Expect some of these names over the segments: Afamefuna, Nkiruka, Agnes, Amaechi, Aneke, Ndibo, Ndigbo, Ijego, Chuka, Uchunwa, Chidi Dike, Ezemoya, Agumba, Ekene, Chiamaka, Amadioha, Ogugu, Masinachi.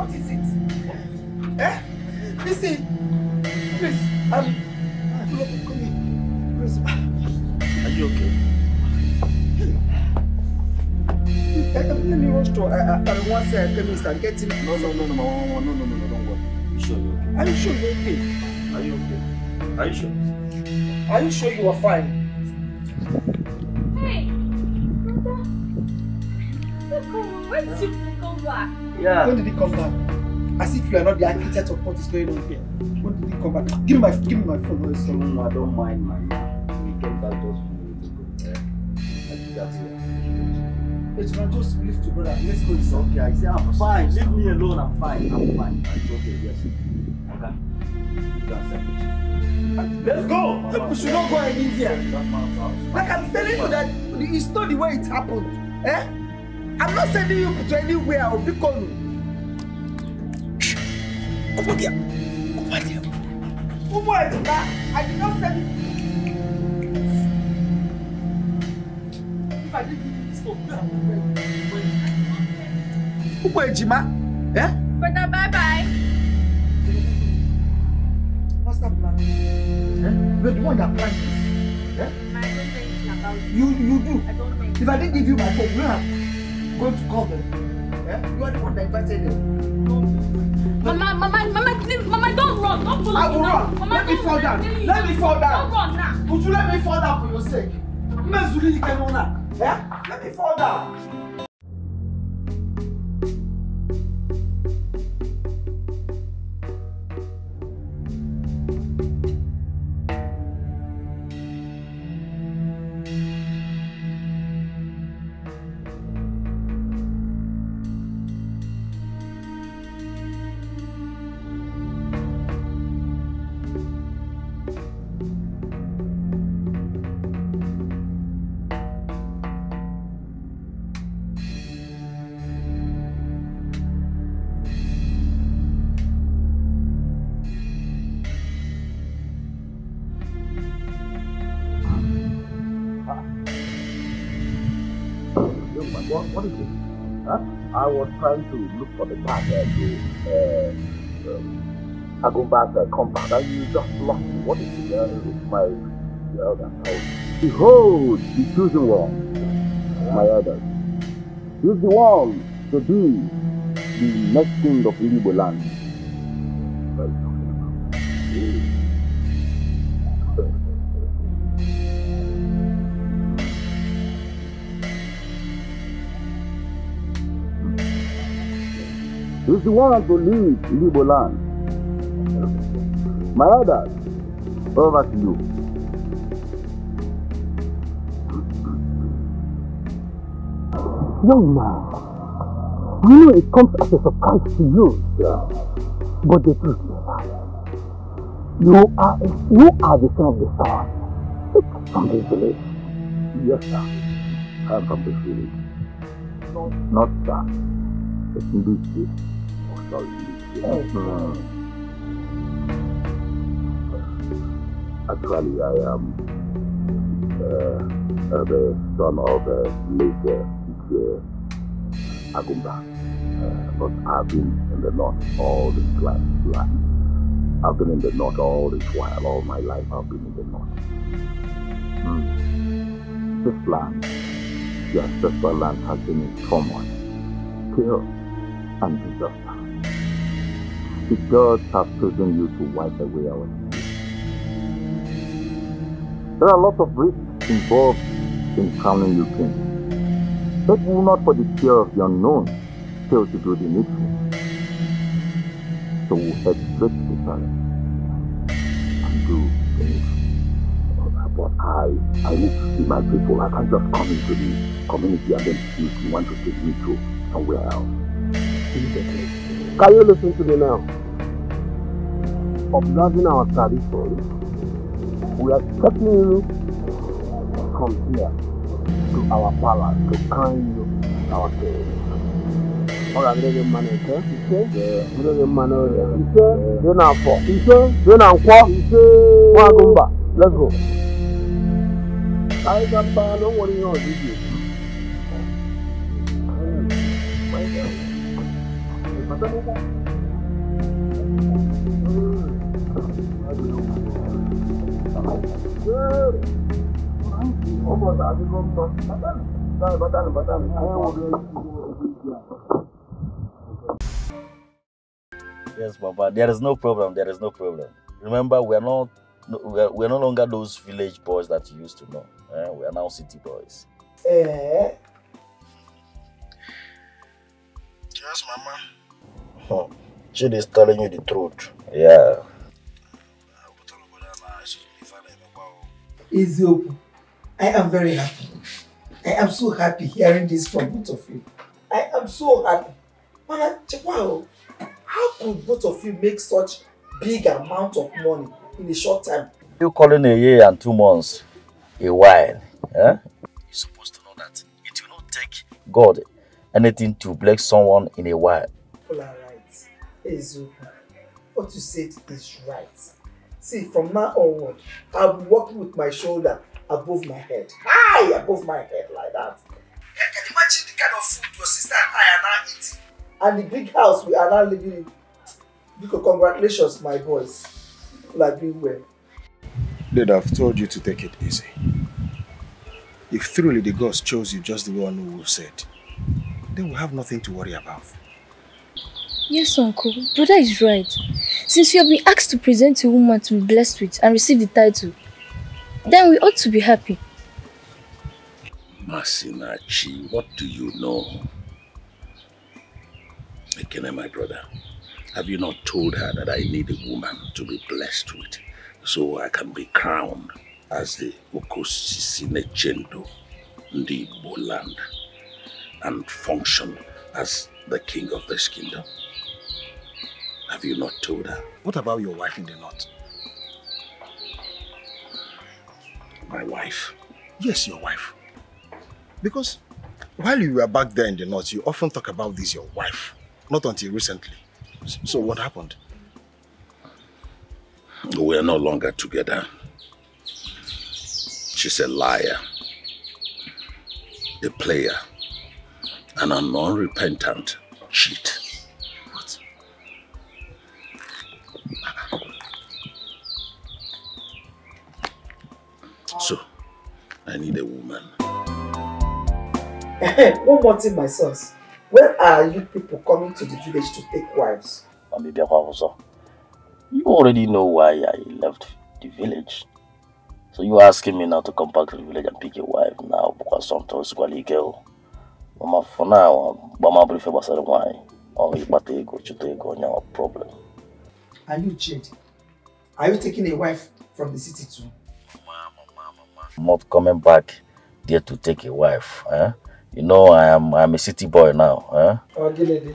What is it? Eh? Listen. Please. Come here. Please. Are you okay? Let me rush to Arinwa's chemist and get him. No, don't worry. You sure you're okay? Are you sure you're okay? Are you okay? Are you sure? Are you sure you are fine? When did you come back? Yeah. When did he come back? As if you are not the architect of what is going on here. When did he come back? Give me my phone. No, I don't mind, man. We came back just a minute ago. I did that here. It's not just lift to brother. Let's go. It's okay. I say I'm fine. Leave me alone. I'm fine. It's okay. Yes. Okay. You can say. Let's go. We should not go in here. Like I'm telling you that it's not the way it happened. Eh? I'm not sending you to anywhere. I'll be calling you. Come on here. I did not send you. If I didn't give you this phone, I would have been Jima? Eh? But now, bye-bye. What's up, man? Eh? You're the one that planned this. Eh? I don't think about it. You do? I don't think. If I didn't give you my phone, you have. Going to call them. Yeah? You are the one that invited them. No. Mama, don't run. Don't follow me. I will run. Mama, let me fall down. Don't run now. Would you let me fall down for your sake? Yeah? Let me fall down. What is it? Huh? I was trying to look for the path to Agumba's compound and you just lost me. What is it? My elder. Behold, the chosen one, my elder. He is the one to be the next king of Igbo land. What are you talking about? He's the one to lead Igbo land. My elders, over to you. Young man, you know it comes as a surprise to you, yeah. But the truth is that you are the son of the sun. It's from the village. Yes, sir. I am from the village. No. Not that. It's in this case. Actually, I am the son of a late Agumba, but I've been in the north all this life. I've been in the north all this while, all my life I've been in the north. This land, your ancestral land, has been in turmoil, kill, and disaster. The gods have chosen you to wipe away our sins. There are lots of risks involved in crowning you king. But do not, for the fear of the unknown, fail to do the needful. So we'll head straight to the palace and do the needful. But I need to see my people. I can't just come into the community and then if you want to take me to somewhere else. Can you listen to me now? Observing our tradition, we are taking you from here to our palace to carry you our king. All right, little man, okay? Little man, okay? You're not for. You're not for. Let's go. I don't know what you're doing. Yes, Baba, there is no problem, there is no problem. Remember, we are no longer those village boys that you used to know. We are now city boys. Eh? Yes, Mama. Oh, she is telling you the truth. Yeah. Eziopu, I am very happy. I am so happy hearing this from both of you. I am so happy. Wow, how could both of you make such big amount of money in a short time? You calling a year and 2 months a while? Eh? You're supposed to know that it will not take God anything to bless someone in a while. All are right, Eziopu. What you said is right. See, from now onward, I'll be walking with my shoulder above my head. High above my head, like that. I can imagine the kind of food your sister and I are now eating. And the big house we are now living in. Because congratulations, my boys. People are doing well. Dad, I've told you to take it easy. If truly the gods chose you just the one who said, then we have nothing to worry about. Yes, Uncle. Brother is right. Since we have been asked to present a woman to be blessed with and receive the title, then we ought to be happy. Masinachi, what do you know? Ekene, my brother, have you not told her that I need a woman to be blessed with so I can be crowned as the Okosisine Chendo Ndigbo land and function as the king of this kingdom? Have you not told her? What about your wife in the north? My wife? Yes, your wife. Because while you were back there in the north, you often talk about this, your wife. Not until recently. So what happened? We are no longer together. She's a liar, a player, and an unrepentant cheat. So, I need a woman. One more thing, my sons. When are you people coming to the village to take wives? You already know why I left the village. So you're asking me now to come back to the village and pick a wife now because sometimes you girl. Mama, for now, I'm brief about why. Or you go problem. Are you changing? Are you taking a wife from the city too? Not coming back there to take a wife. Eh? You know, I'm a city boy now. Eh? Okay,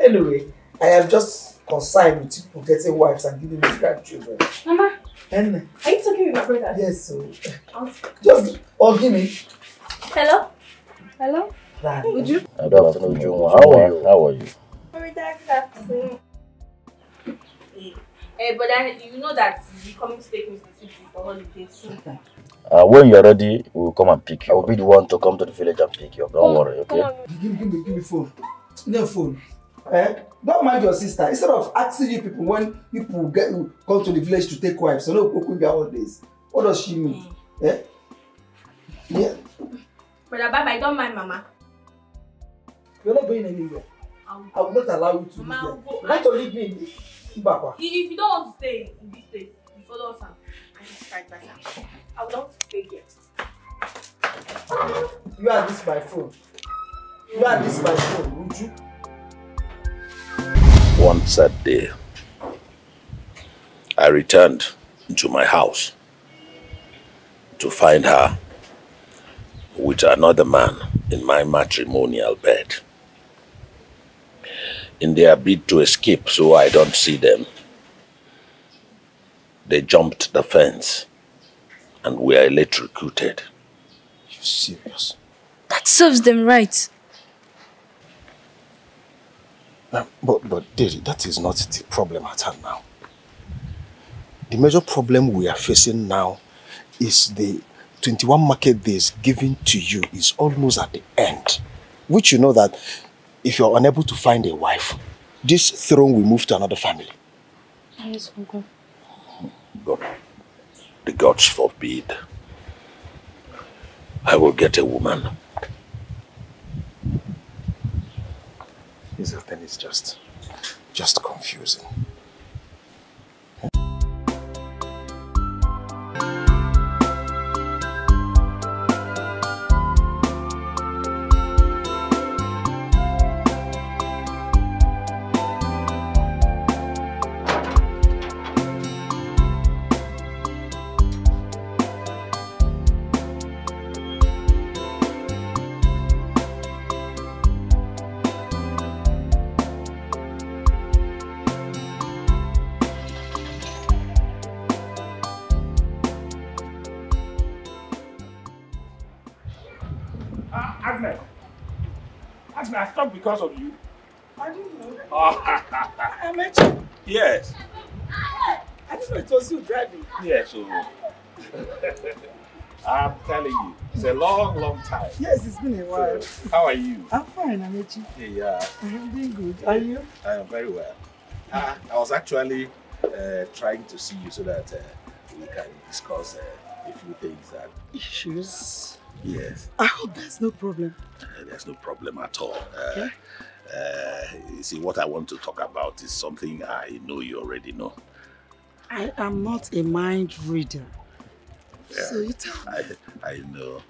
anyway, I am just concerned with people getting wives and giving me grandchildren. Mama, and, are you talking with my brother? Yes, so. Just, oh, give me. Hello? Hello? Would you? Good afternoon, Juma. How are you? How are you? Very dark afternoon. But then you know that you're coming to take me to the city for holiday soon. When you're ready, we'll come and pick you. I will be the one to come to the village and pick you. Don't worry, okay? Give me phone. No phone. Eh? Don't mind your sister. Instead of asking you people when people get come to the village to take wives, so no cook be all days. What does she mean? Eh? Yeah. But I don't mind, Mama. You're not going anywhere. I will not allow you to leave. Mama, you have to leave me in this. If you don't want to stay in this place, you follow us and fight by hand. I would not stay here. You are this by phone. You are this by phone, would you? Once a day, I returned to my house to find her with another man in my matrimonial bed. In their bid to escape so I don't see them, they jumped the fence and were electrocuted. You serious? That serves them right. But Daddy, that is not the problem at hand now. The major problem we are facing now is the 21 market days given to you is almost at the end, which you know that If you're unable to find a wife, this throne will move to another family. Yes, Uncle. God, the gods forbid. I will get a woman. This thing is just confusing. Because of you? I didn't know. I met you. Yes. I didn't know it was you driving. Yeah, so I'm telling you, it's a long, long time. Yes, it's been a while. So, how are you? I'm fine, Amaechi. Yeah. I'm doing good. Are you? I am very well. I was actually trying to see you so that we can discuss a few things and issues. Yes. I hope there's no problem. There's no problem at all. Okay. You see, what I want to talk about is something I know you already know. I am not a mind reader. Yeah, so you tell me. I know.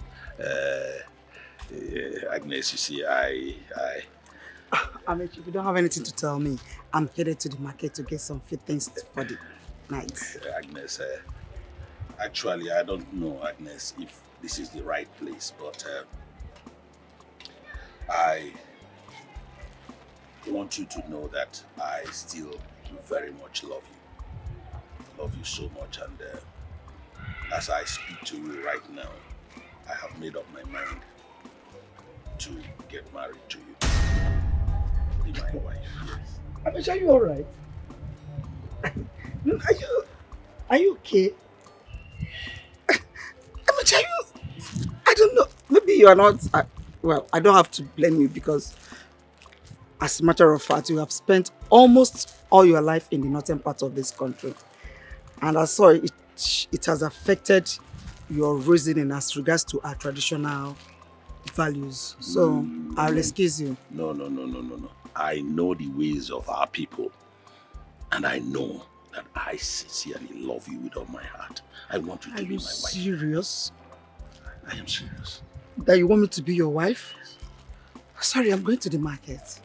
Agnes, you see, I mean, if you don't have anything to tell me, I'm headed to the market to get some few things for the night. Agnes, actually, I don't know, Agnes, if this is the right place, but I want you to know that I still very much love you. Love you so much, and as I speak to you right now, I have made up my mind to get married to you. Be my wife. Yes. Amaechi, are you all right? Are you okay? Amaechi, I don't know. Maybe you are not. Well, I don't have to blame you because, as a matter of fact, you have spent almost all your life in the northern part of this country. And I saw it has affected your reasoning as regards to our traditional values. So, I'll excuse you. No. I know the ways of our people. And I know that I sincerely love you with all my heart. I want you to be my wife. Are you serious? I am serious. That you want me to be your wife? Sorry, I'm going to the market.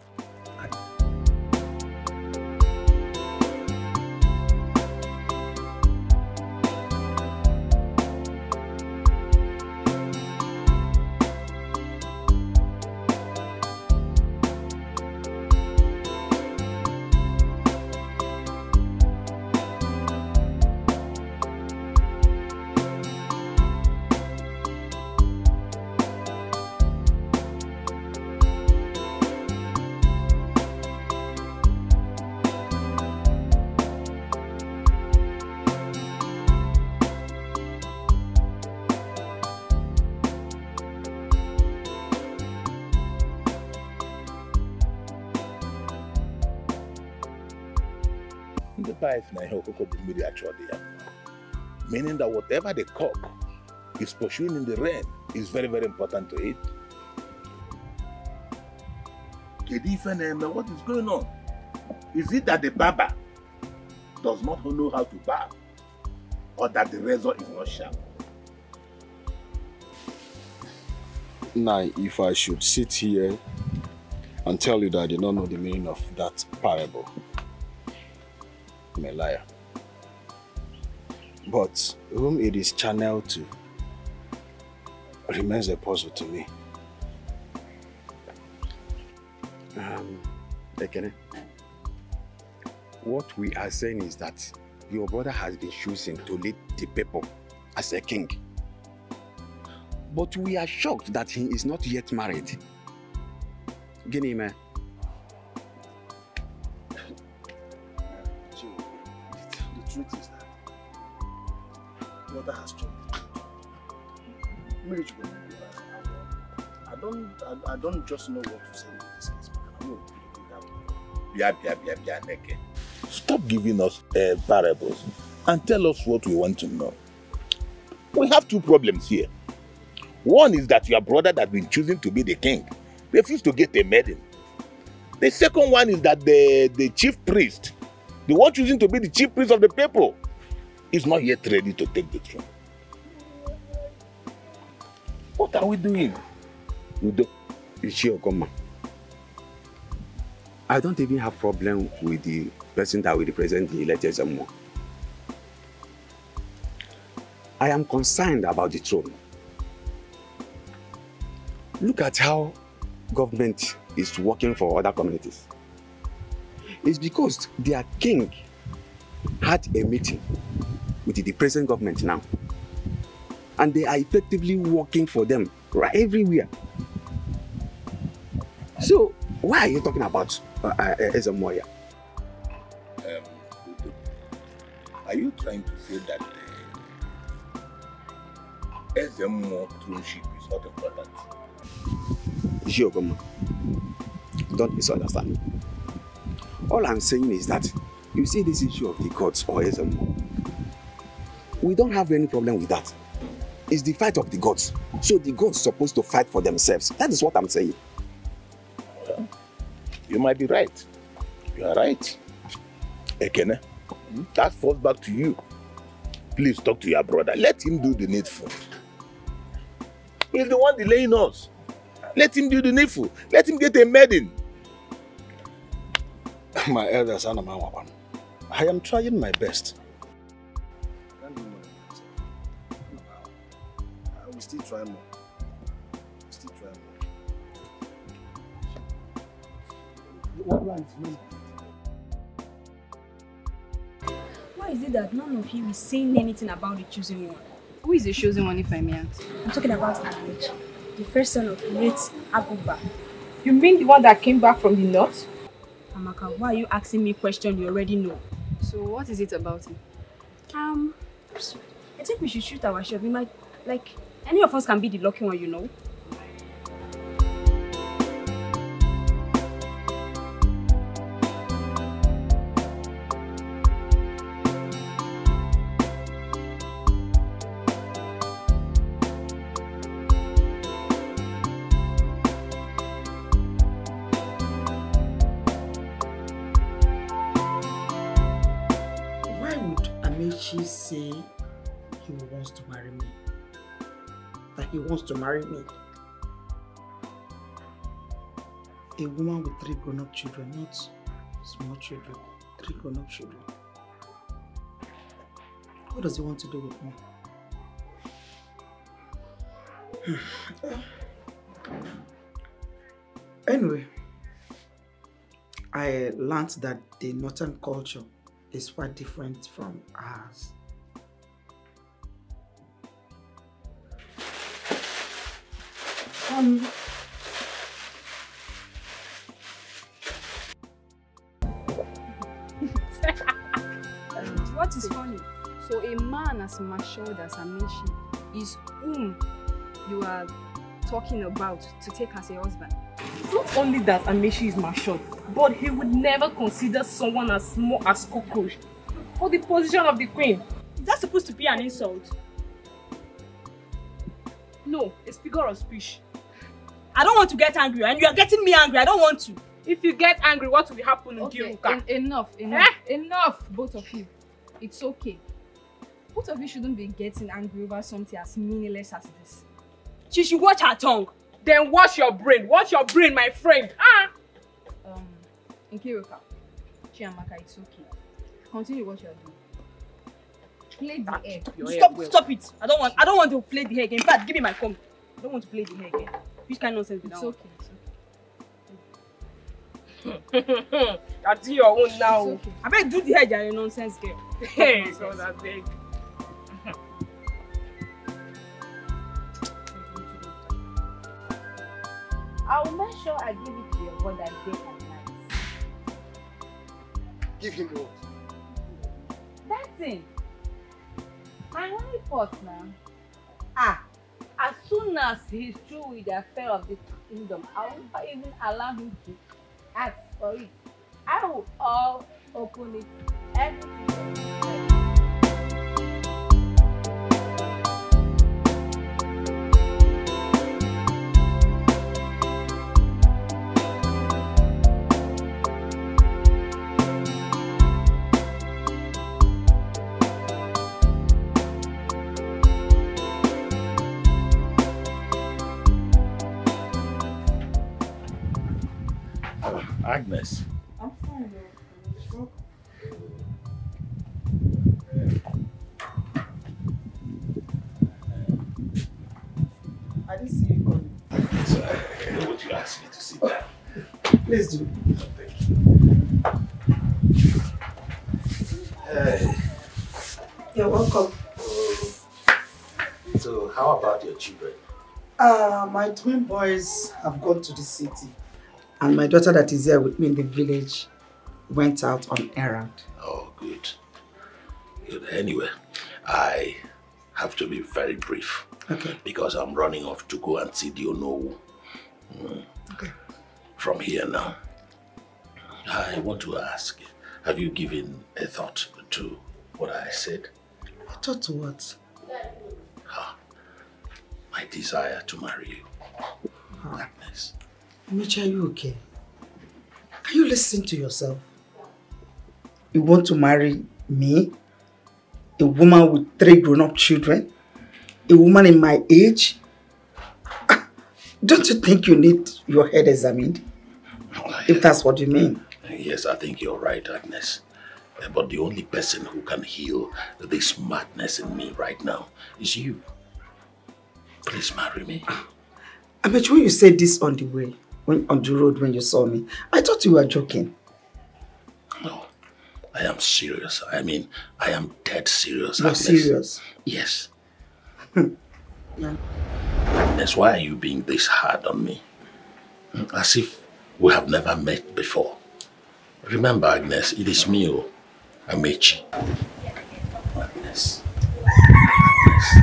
Meaning that whatever the cock is pursuing in the rain is very, very important to it. What is going on? Is it that the barber does not know how to barb, or that the razor is not sharp? Now, if I should sit here and tell you that I do not know the meaning of that parable, I'm a liar. But whom it is channeled to remains a puzzle to me. Ekene, what we are saying is that your brother has been choosing to lead the people as a king. But we are shocked that he is not yet married. Gini, man. The truth is that mother has changed. Marriage will be I don't just know what to say in this case. Stop giving us parables and tell us what we want to know. We have two problems here. One is that your brother that has been choosing to be the king refused to get a maiden. The second one is that the chief priest, the one choosing to be the chief priest of the people, is not yet ready to take the throne. What are we doing? I don't even have problem with the person that will represent the elected Zamor. I am concerned about the throne. Look at how government is working for other communities. It's because their king had a meeting with the present government now. And they are effectively working for them right everywhere. So, why are you talking about Ezemoya? Are you trying to say that Ezemoya troneship is not important? Giogoma, don't misunderstand me. All I'm saying is that you see this issue of the gods or Ezemoya, we don't have any problem with that. It's the fight of the gods. So the gods are supposed to fight for themselves. That is what I'm saying. Well, you might be right. You are right. Ekene, that falls back to you. Please talk to your brother. Let him do the needful. He's the one delaying us. Let him do the needful. Let him get a maiden. My elders, I am trying my best. We still try more. Why is it that none of you is saying anything about the chosen one? Who is the chosen one, if I may ask? I'm talking about Amaechi, the first son of late Aguba. You mean the one that came back from the north? Amaka, why are you asking me a question you already know? So what is it about him? I think we should shoot our shot. We might. Like, any of us can be the lucky one, you know. Why would Amaechi say he wants to marry me? That he wants to marry me. A woman with 3 grown-up children, not small children, 3 grown-up children. What does he want to do with me? Anyway, I learned that the northern culture is quite different from ours. What is funny? So a man as matured as Amaechi is whom you are talking about to take as a husband. It's not only that Amaechi is matured, but he would never consider someone as small as cockroach for the position of the queen. Is that supposed to be an insult? No, it's figure of speech. I don't want to get angry, and you are getting me angry. I don't want to. If you get angry, what will happen? Okay, enough, both of you. It's okay. Both of you shouldn't be getting angry over something as meaningless as this. She should watch her tongue. Then watch your brain, my friend. Nkiruka, Chiamaka, it's okay. Continue what you are doing. Play the egg. Stop it! I don't want to play the egg again. In fact, give me my comb. I don't want to play the egg again. Which kind of nonsense is that? It's okay. I do your own now. Okay. I better do the hair, you're a nonsense girl. Hey, it's not that big. I will make sure I give it to your brother day and night. Give him what? That's it. My only pot now. As soon as he's through with the affair of the kingdom, I won't even allow him to ask for it. I will all open it every day. Agnes. I'm fine. I didn't see you coming. Agnes, would you ask me to sit down? Please do. Thank you. Hey. You're welcome. So, how about your children? My twin boys have gone to the city. And my daughter that is here with me in the village went out on errand. Oh, good. Good. Anyway, I have to be very brief. Okay. Because I'm running off to go and see Dionowu. Okay. From here now. I want to ask, have you given a thought to what I said? A thought to what? My desire to marry you. Agnes. Amaechi, are you okay? Are you listening to yourself? You want to marry me? A woman with 3 grown-up children? A woman in my age? Don't you think you need your head examined? If that's what you mean. Yes, I think you're right, Agnes. But the only person who can heal this madness in me right now is you. Please marry me. Amaechi, when you said this on the way, on the road when you saw me, I thought you were joking. No, I am serious. I mean, I am dead serious. You're serious? Yes. Yeah. Agnes, why are you being this hard on me? As if we have never met before. Remember, Agnes, it is me, Amaechi. Agnes. Agnes.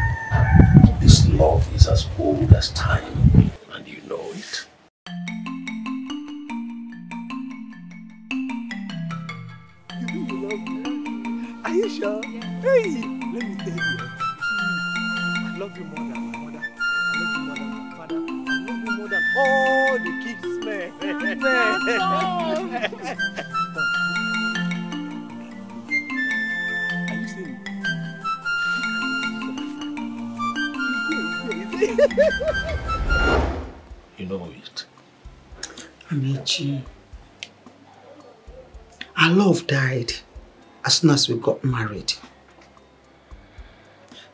This love is as old as time, and you know it. You think you love me? Are you sure? Yeah. Hey, let me tell you. I love you more than my mother. I love you more than my father. I love you more than all the kids, man. Are you seeing me? You know it. Amaechi. Our love died as soon as we got married.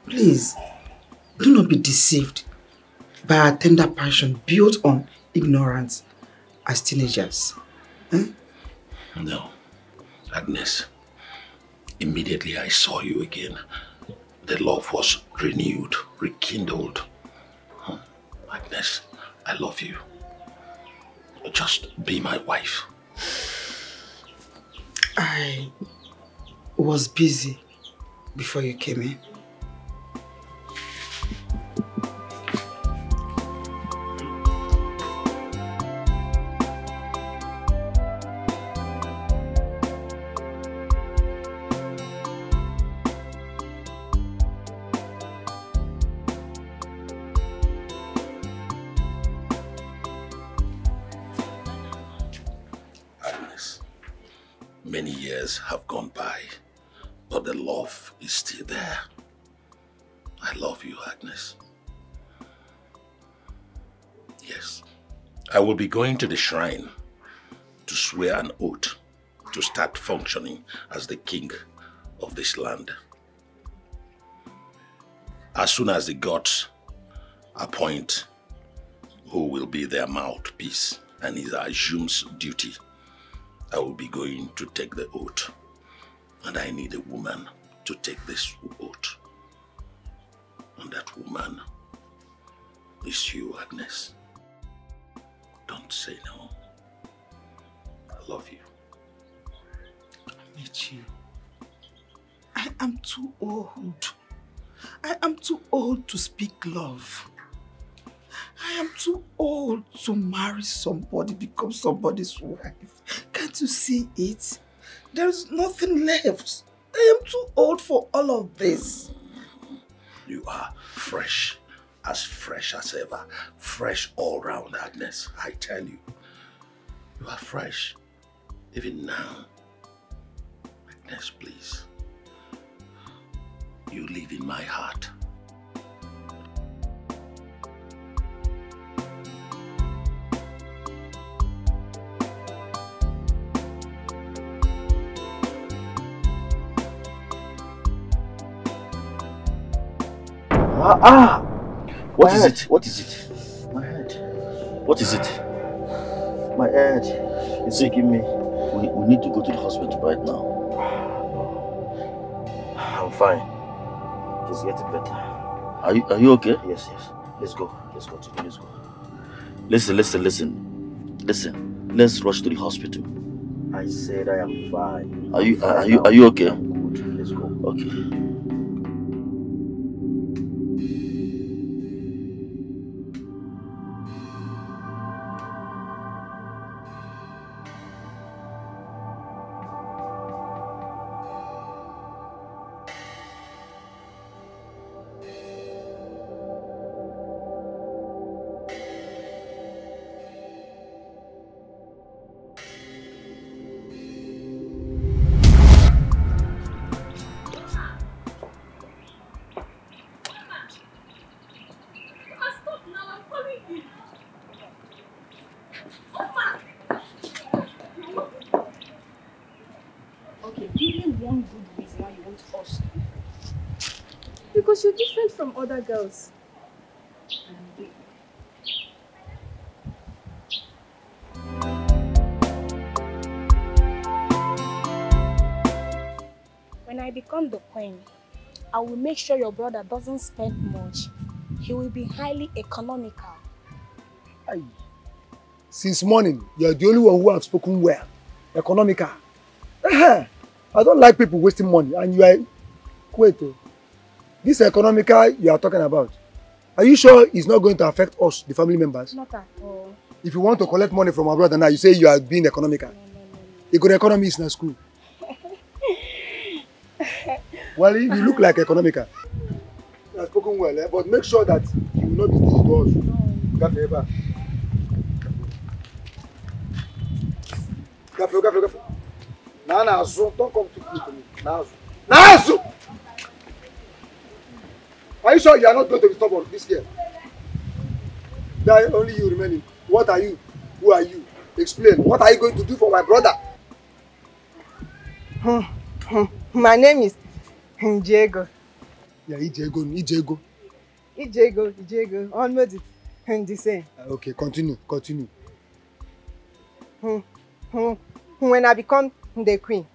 Please, do not be deceived by our tender passion built on ignorance as teenagers. No, Agnes, immediately I saw you again, the love was renewed, rekindled. Agnes, I love you. Just be my wife. I was busy before you came in. Many years have gone by, but the love is still there. I love you, Agnes. Yes, I will be going to the shrine to swear an oath to start functioning as the king of this land. As soon as the gods appoint who will be their mouthpiece and his assumes duty, I will be going to take the oath, and I need a woman to take this oath. And that woman is you, Agnes. Don't say no. I love you. Amaechi, I am too old. I am too old to speak love. I am too old to marry somebody, become somebody's wife. Can't you see it? There is nothing left. I am too old for all of this. You are fresh as ever. Fresh all round, Agnes, I tell you. You are fresh, even now. Agnes, please. You live in my heart. What is it? What is it? My head. What is it? My head. It's taking me. We need to go to the hospital right now. I'm fine. It's getting better. Are you okay? Yes, yes. Let's go. Let's go. Let's go. Listen. Let's rush to the hospital. I said I am fine. Are you okay? I'm good. Let's go. Okay. Other girls. When I become the queen, I will make sure your brother doesn't spend much. He will be highly economical. Aye. Since morning, you are the only one who has spoken well. Economical. I don't like people wasting money, and you are... Wait. This economical you are talking about, are you sure it's not going to affect us, the family members? Not at all. If you want to collect money from our brother now, you say you are being economical. No. A good economy is not school. Well, you look like economical. You have spoken well, eh? But make sure that you will not be stingy to us. No. Gaffe. Now, don't come too quick to me. Now, are you sure you are not going to be stubborn this year? That is only you remaining. What are you? Who are you? Explain. What are you going to do for my brother? My name is Ijego. Yeah, Ijego. Almost the same. Okay, continue. When I become the queen,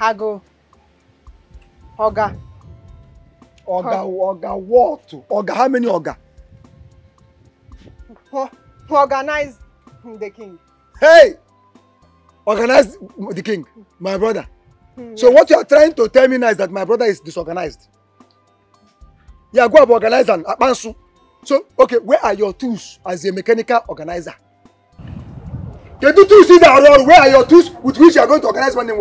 I go Oga. Oga what? Oga, how many Oga? Organize the king. Hey! Organize the king, my brother. Yes. So what you are trying to tell me now is that my brother is disorganized. Yeah, go up, organize and Apansu. So, okay, where are your tools as a mechanical organizer? Can you tools in the around? Where are your tools with which you are going to organize one name?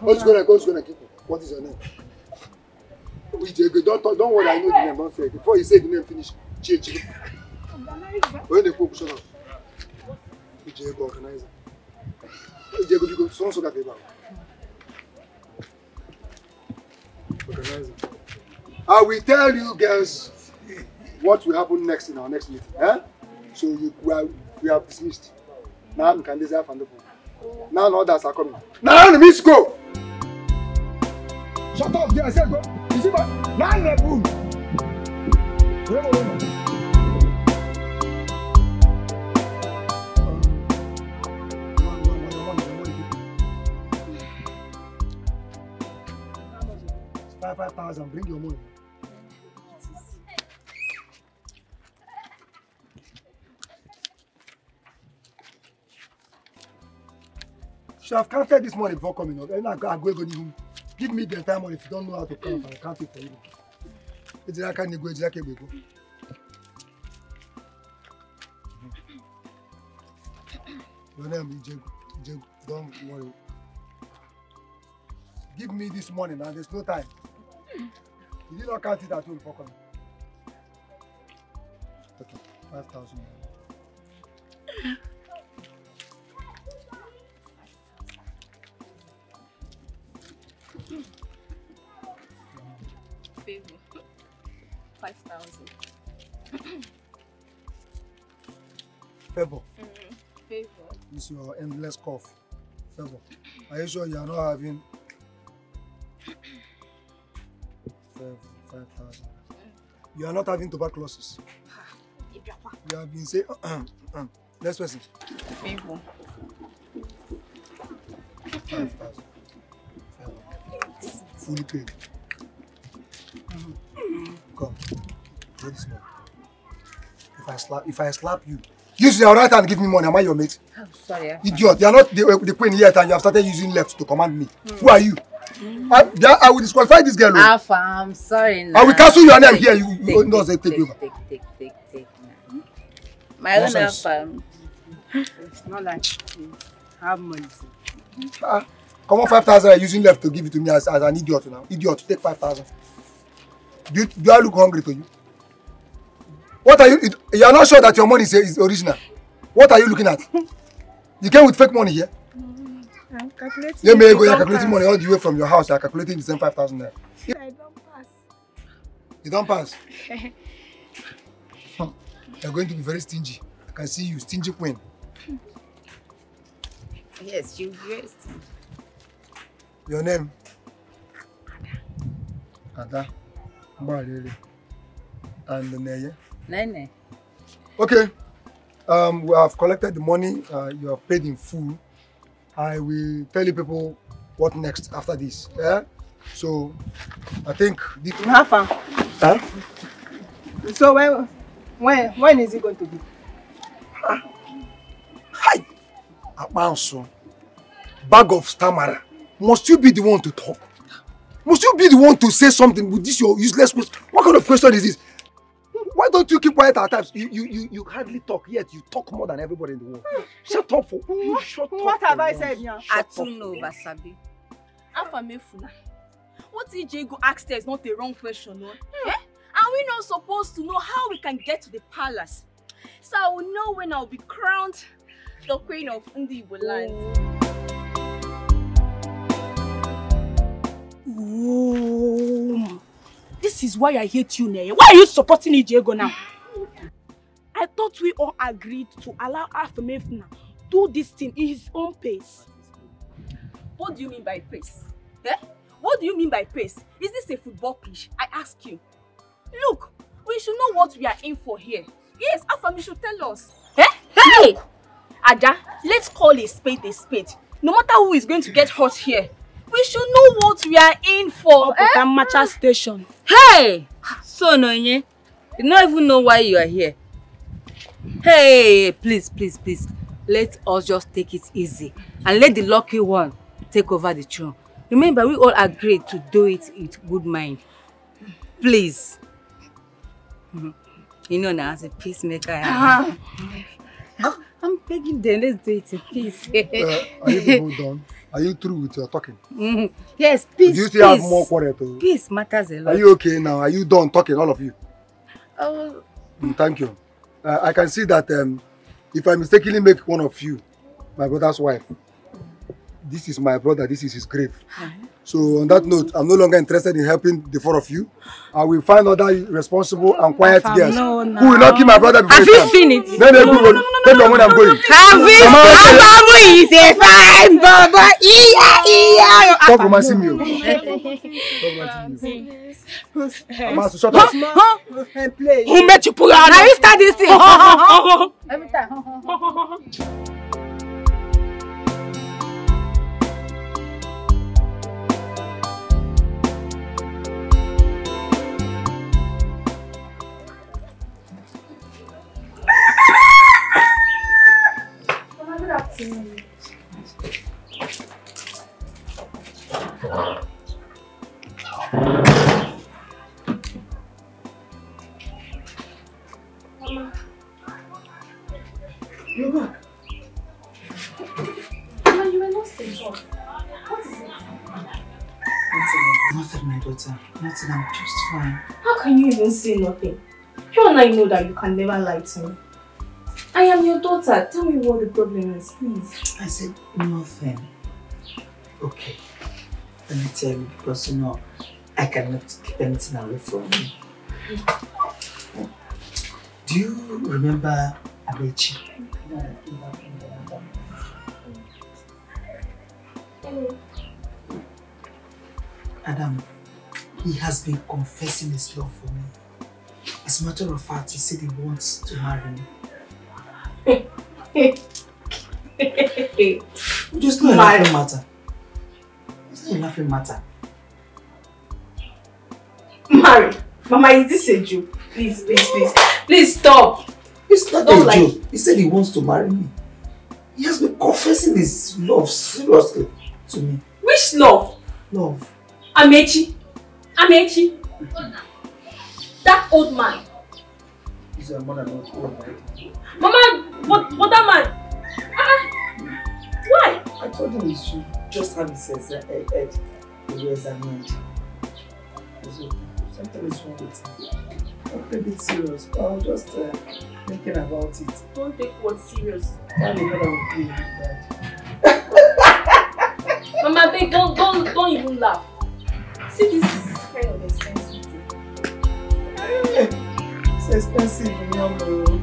What's going to keep it? What is your name? Don't worry, I know the name, don't say it. Before you say the name, finish. Chichi. When they cook, shut up. Ijego organizer. Ijego, you go, so that paper. Organizer. I will tell you girls what will happen next in our next meeting. Eh? So we are dismissed. Now we can deserve and the phone. Now others are coming. Now the miss go! Shut up there, I said go! You see what? Now the boom! It's 5,000, bring your money. Should have counted this money before coming up. I'm going home. Give me the time on if you don't know how to count, I'll count it for you. Your name is Jegu. Don't worry. Give me this money now, there's no time. You did not count it at home for coming. Okay, 5,000. Baby, 5,000. Favor. Favor. It's your endless cough. Favor. Are you sure you are not having 5,000? You are not having tuberculosis. You have been saying. Next person. Favor. 5,000. Fully paid. Come. Take this money. If I slap you. Use your right hand, give me money. Am I your mate? I'm sorry. Idiot. You are not the queen yet, and you have started using left to command me. Who are you? I will disqualify this girl. Alpha, I'm sorry. Now. I will cancel your name here. You know, take over. Take. Now. My own Alpha. It's not like you have money. Come on, 5,000. I'm using left to give it to me as an idiot now. Idiot, take 5,000. Do I look hungry to you? What are you? You are not sure that your money is original. What are you looking at? You came with fake money here. I'm calculating. Let me go. You're calculating money all the way from your house. You're calculating the same 5,000 there. I don't pass. You don't pass. You're going to be very stingy. I can see you, stingy queen. Yes, you're very stingy. Your name? Ada. Ada. And the Neye. Nene. Okay, we have collected the money, you have paid in full. I will tell you people what next after this. Yeah? So, I think... How far? Huh? So, when is it going to be? Hi! Abanso, bag of stammerer. Must you be the one to talk? Must you be the one to say something with this your useless question? What kind of question is this? Why don't you keep quiet at times? You hardly talk, yet you talk more than everybody in the world. Shut up for you. Shut up. What have I said here? I don't know, Basabi. Afamefuna. What Ijego asked there is not the wrong question, no? Eh? Are we not supposed to know how we can get to the palace? So I will know when I will be crowned the queen of Ndibo land. Ooh. This is why I hate you, Neye. Why are you supporting Ijego now? I thought we all agreed to allow Afamefuna do this thing in his own pace. What do you mean by pace? Eh? What do you mean by pace? Is this a football pitch? I ask you. Look, we should know what we are in for here. Yes, Afami should tell us. Eh? Hey! Look, Ada, let's call a spade a spade. No matter who is going to get hurt here, we should know what we are in for. Up at Amacha station. Hey! So, Nonye, you don't even know why you are here. Hey, please. Let us just take it easy and let the lucky one take over the throne. Remember, we all agreed to do it with good mind. Please. You know now, as a peacemaker, I'm begging them, let's do it in peace. Are you people done? Are you through with your talking? Yes, peace. Do you still have more quarrel to? Peace matters a lot. Are you okay now? Are you done talking, all of you? Oh. Thank you. I can see that if I mistakenly make one of you my brother's wife, this is my brother, this is his grave. So on that note, I'm no longer interested in helping the four of you. I will find other responsible and quiet girls who will not kill my brother before. Have you seen it? No. When I'm going. Have you seen it? Fine, Baba. Stop romancing me. Shut up. Who made you pull out? Now you start this thing. Every time. Mama, you're back. Nothing, my daughter. Nothing, I'm just fine. How can you even say nothing? You and I know that you can never lie to me. I am your daughter. Tell me what the problem is, please. I said nothing. Okay. Let me tell you, because you know, I cannot keep anything away from you. Do you remember Amaechi? Adam, he has been confessing his love for me. As a matter of fact, he said he wants to marry me. Just not a laughing matter. It's not a laughing matter. Marry? Mama, is this a joke? Please, please, please. Please stop. It's not a joke. He said he wants to marry me. He has been confessing his love seriously to me. Which love? Love. Amaechi. Amaechi. That old man. He's a mother, not old man. Mama, what that man? Why? I told him he should just have his head. He wears a mind. Something is wrong with him. Don't take it serious, but I'm just thinking about it. Don't take what serious. Mama, babe, don't even laugh. See, this is kind of expensive too. It's expensive, you know.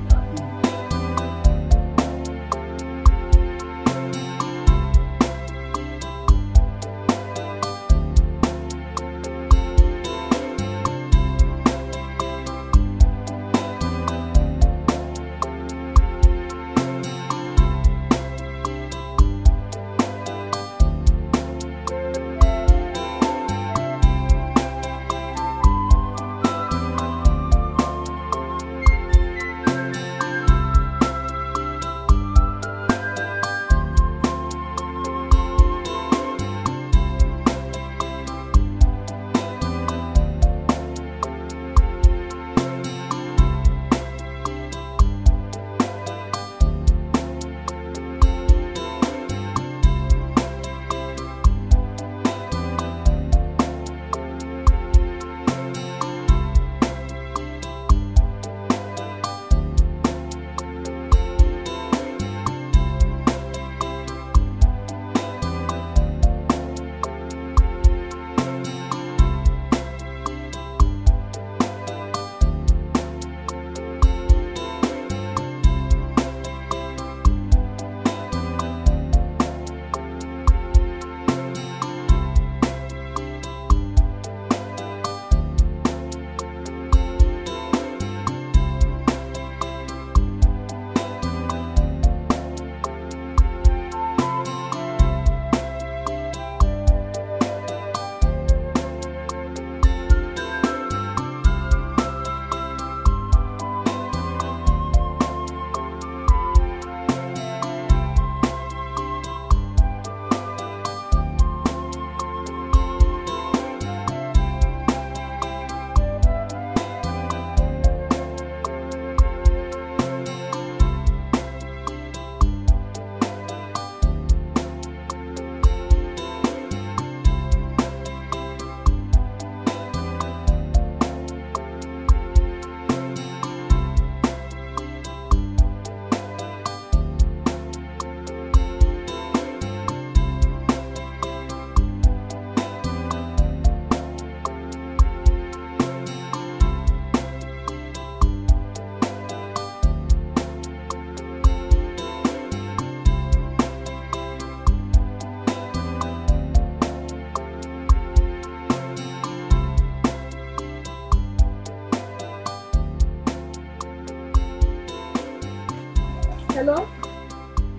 Hello?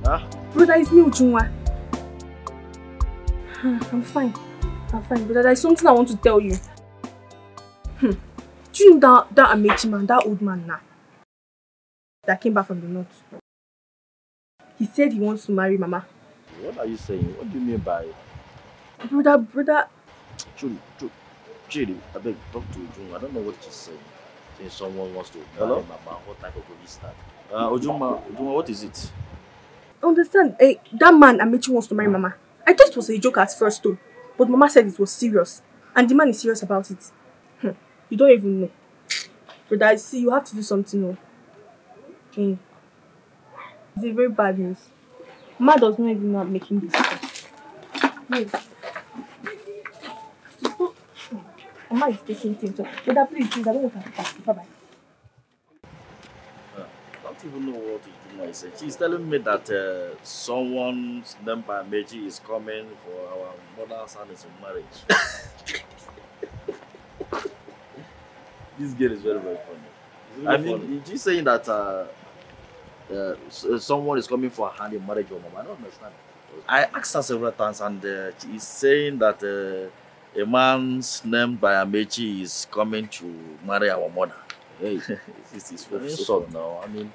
Huh? Brother, it's me, Uchunwa. I'm fine. I'm fine, brother. There's something I want to tell you. Do you know that Amaechi man, that old man now, that came back from the north? He said he wants to marry Mama. What are you saying? What do you mean by... Brother... Chidi, I beg, talk to Uchunwa. I don't know what she's saying. Saying someone wants to marry Mama. What type of police that? Ojuma, what is it? Understand, that man Amaechi wants to marry Mama. I thought it was a joke at first too, but Mama said it was serious. And the man is serious about it. You don't even know. Brother, I see you have to do something now. It's a very bad news. Ma does not even know I'm making this. Ma is taking things. Brother, please, I don't want to pass. Bye-bye. I don't even know what to do myself. She's telling me that someone's name by Amaechi is coming for our mother's son in marriage. This girl is very, very funny. I mean, she's saying that someone is coming for a hand in marriage, your mom. I don't understand. I asked her several times, and she is saying that a man's name by Amaechi is coming to marry our mother. Hey, this is for insult now. I mean,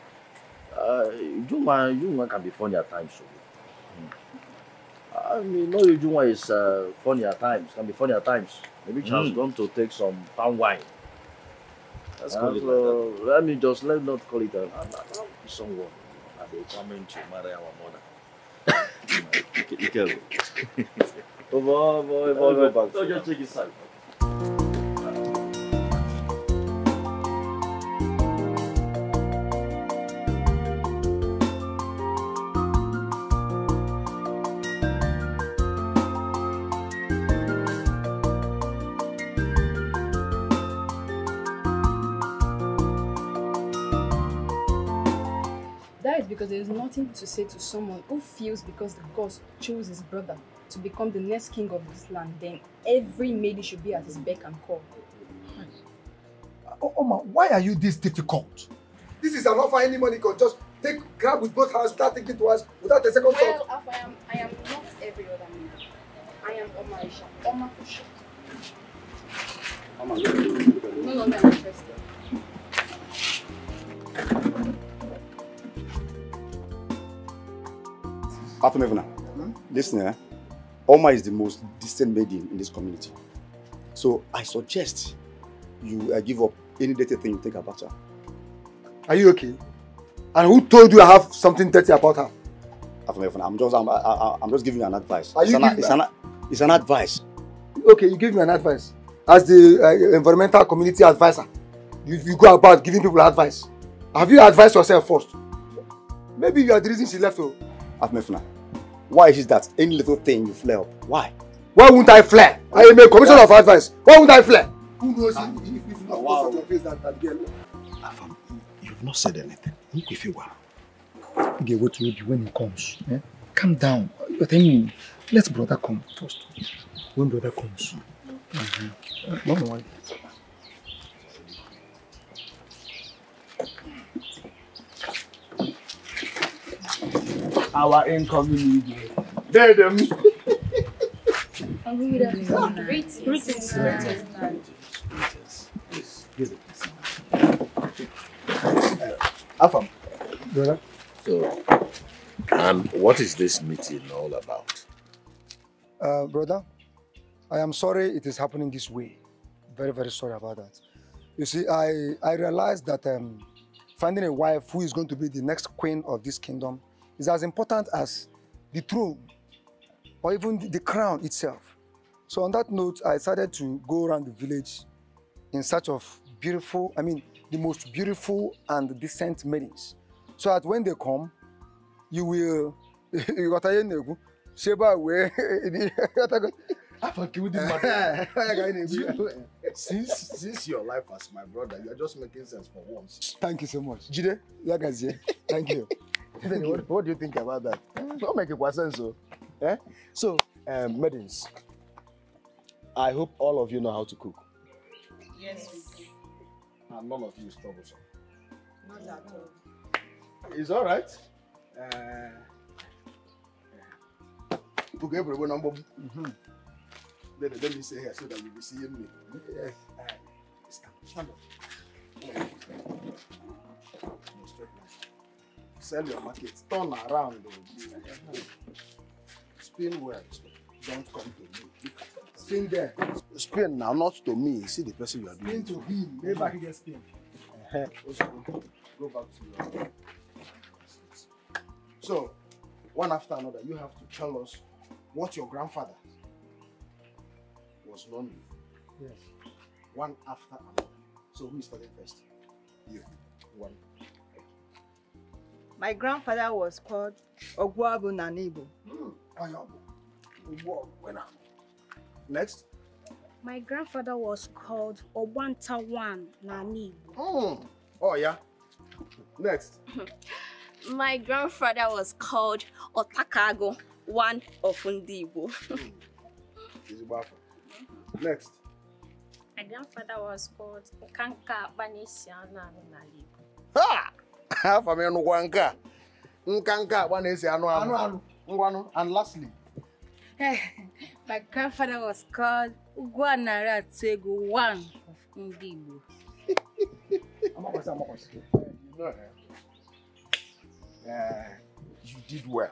Ujuma can be funny at times. So. I mean, no, Ujuma is funny at times, can be funny at times. Maybe she has gone to take some palm wine. Let's call it like that. Let me just, let's not call it someone. And they coming to marry our mother. You can go. Over, back. Don't just take it side. Because there is nothing to say to someone who feels because the gods chose his brother to become the next king of this land, then every maiden should be at his beck and call. Oh, Oma, why are you this difficult? This is an offer any money can just take, grab with both hands, start taking to us without a second thought. Well, I am not every other man. I am Amaechi. Oma for sure. Oma, no longer interested. After Mevna, listen, Oma is the most distant maiden in this community. So I suggest you give up any dirty thing you think about her. Are you okay? And who told you I have something dirty about her? After Mevna, I'm just giving you an advice. Are you it's an advice. Okay, you give me an advice. As the environmental community advisor, you go about giving people advice. Have you advised yourself first? Maybe you are the reason she left you. Afmefuna, why is it that any little thing you flare up? Why? Why wouldn't I flare? I am a commissioner of advice. Why wouldn't I flare? Who knows if not wow. Your face that girl? Afam, you've not said anything. Look if you were. Okay, wait till when he comes. Eh? Calm down. But anyway, let brother come first. When brother comes. Don't worry. Our incoming media. There them. Greetings. Afam, brother. So, and what is this meeting all about? Brother, I am sorry it is happening this way. Very, very sorry about that. You see, I realized that finding a wife who is going to be the next queen of this kingdom is as important as the throne or even the crown itself. So on that note, I decided to go around the village in search of beautiful, I mean, the most beautiful and decent maidens. So that when they come, you will... Since your life as my brother, you are just making sense for once. Thank you so much. Jide, thank you. What do you think about that? Don't make it sense, so. Eh? So, maidens, I hope all of you know how to cook. Yes, we do. And none of you is troublesome. Not at all. It's all right. Let me stay here so that you'll be seeing me. Yes. Stand up. Sell your market. Turn around. Spin well. Don't come to me. Spin there. Spin now, not to me. See the person you are doing. Spin to him. Maybe I can get spin. Go back to your... So, one after another, you have to tell us what your grandfather was known with. Yes. One after another. So who is starting first? You. One. My grandfather was called Ogwabu Nanibo. Next. My grandfather was called Obantawan Nanibo. Oh yeah. Next. My grandfather was called Otakago, one of Ndibo. Next. My grandfather was called Nkanka Banesiana Nanibo. Ha! And lastly, my grandfather was called Uguanara Tsegu, one of Ndibo. You did well.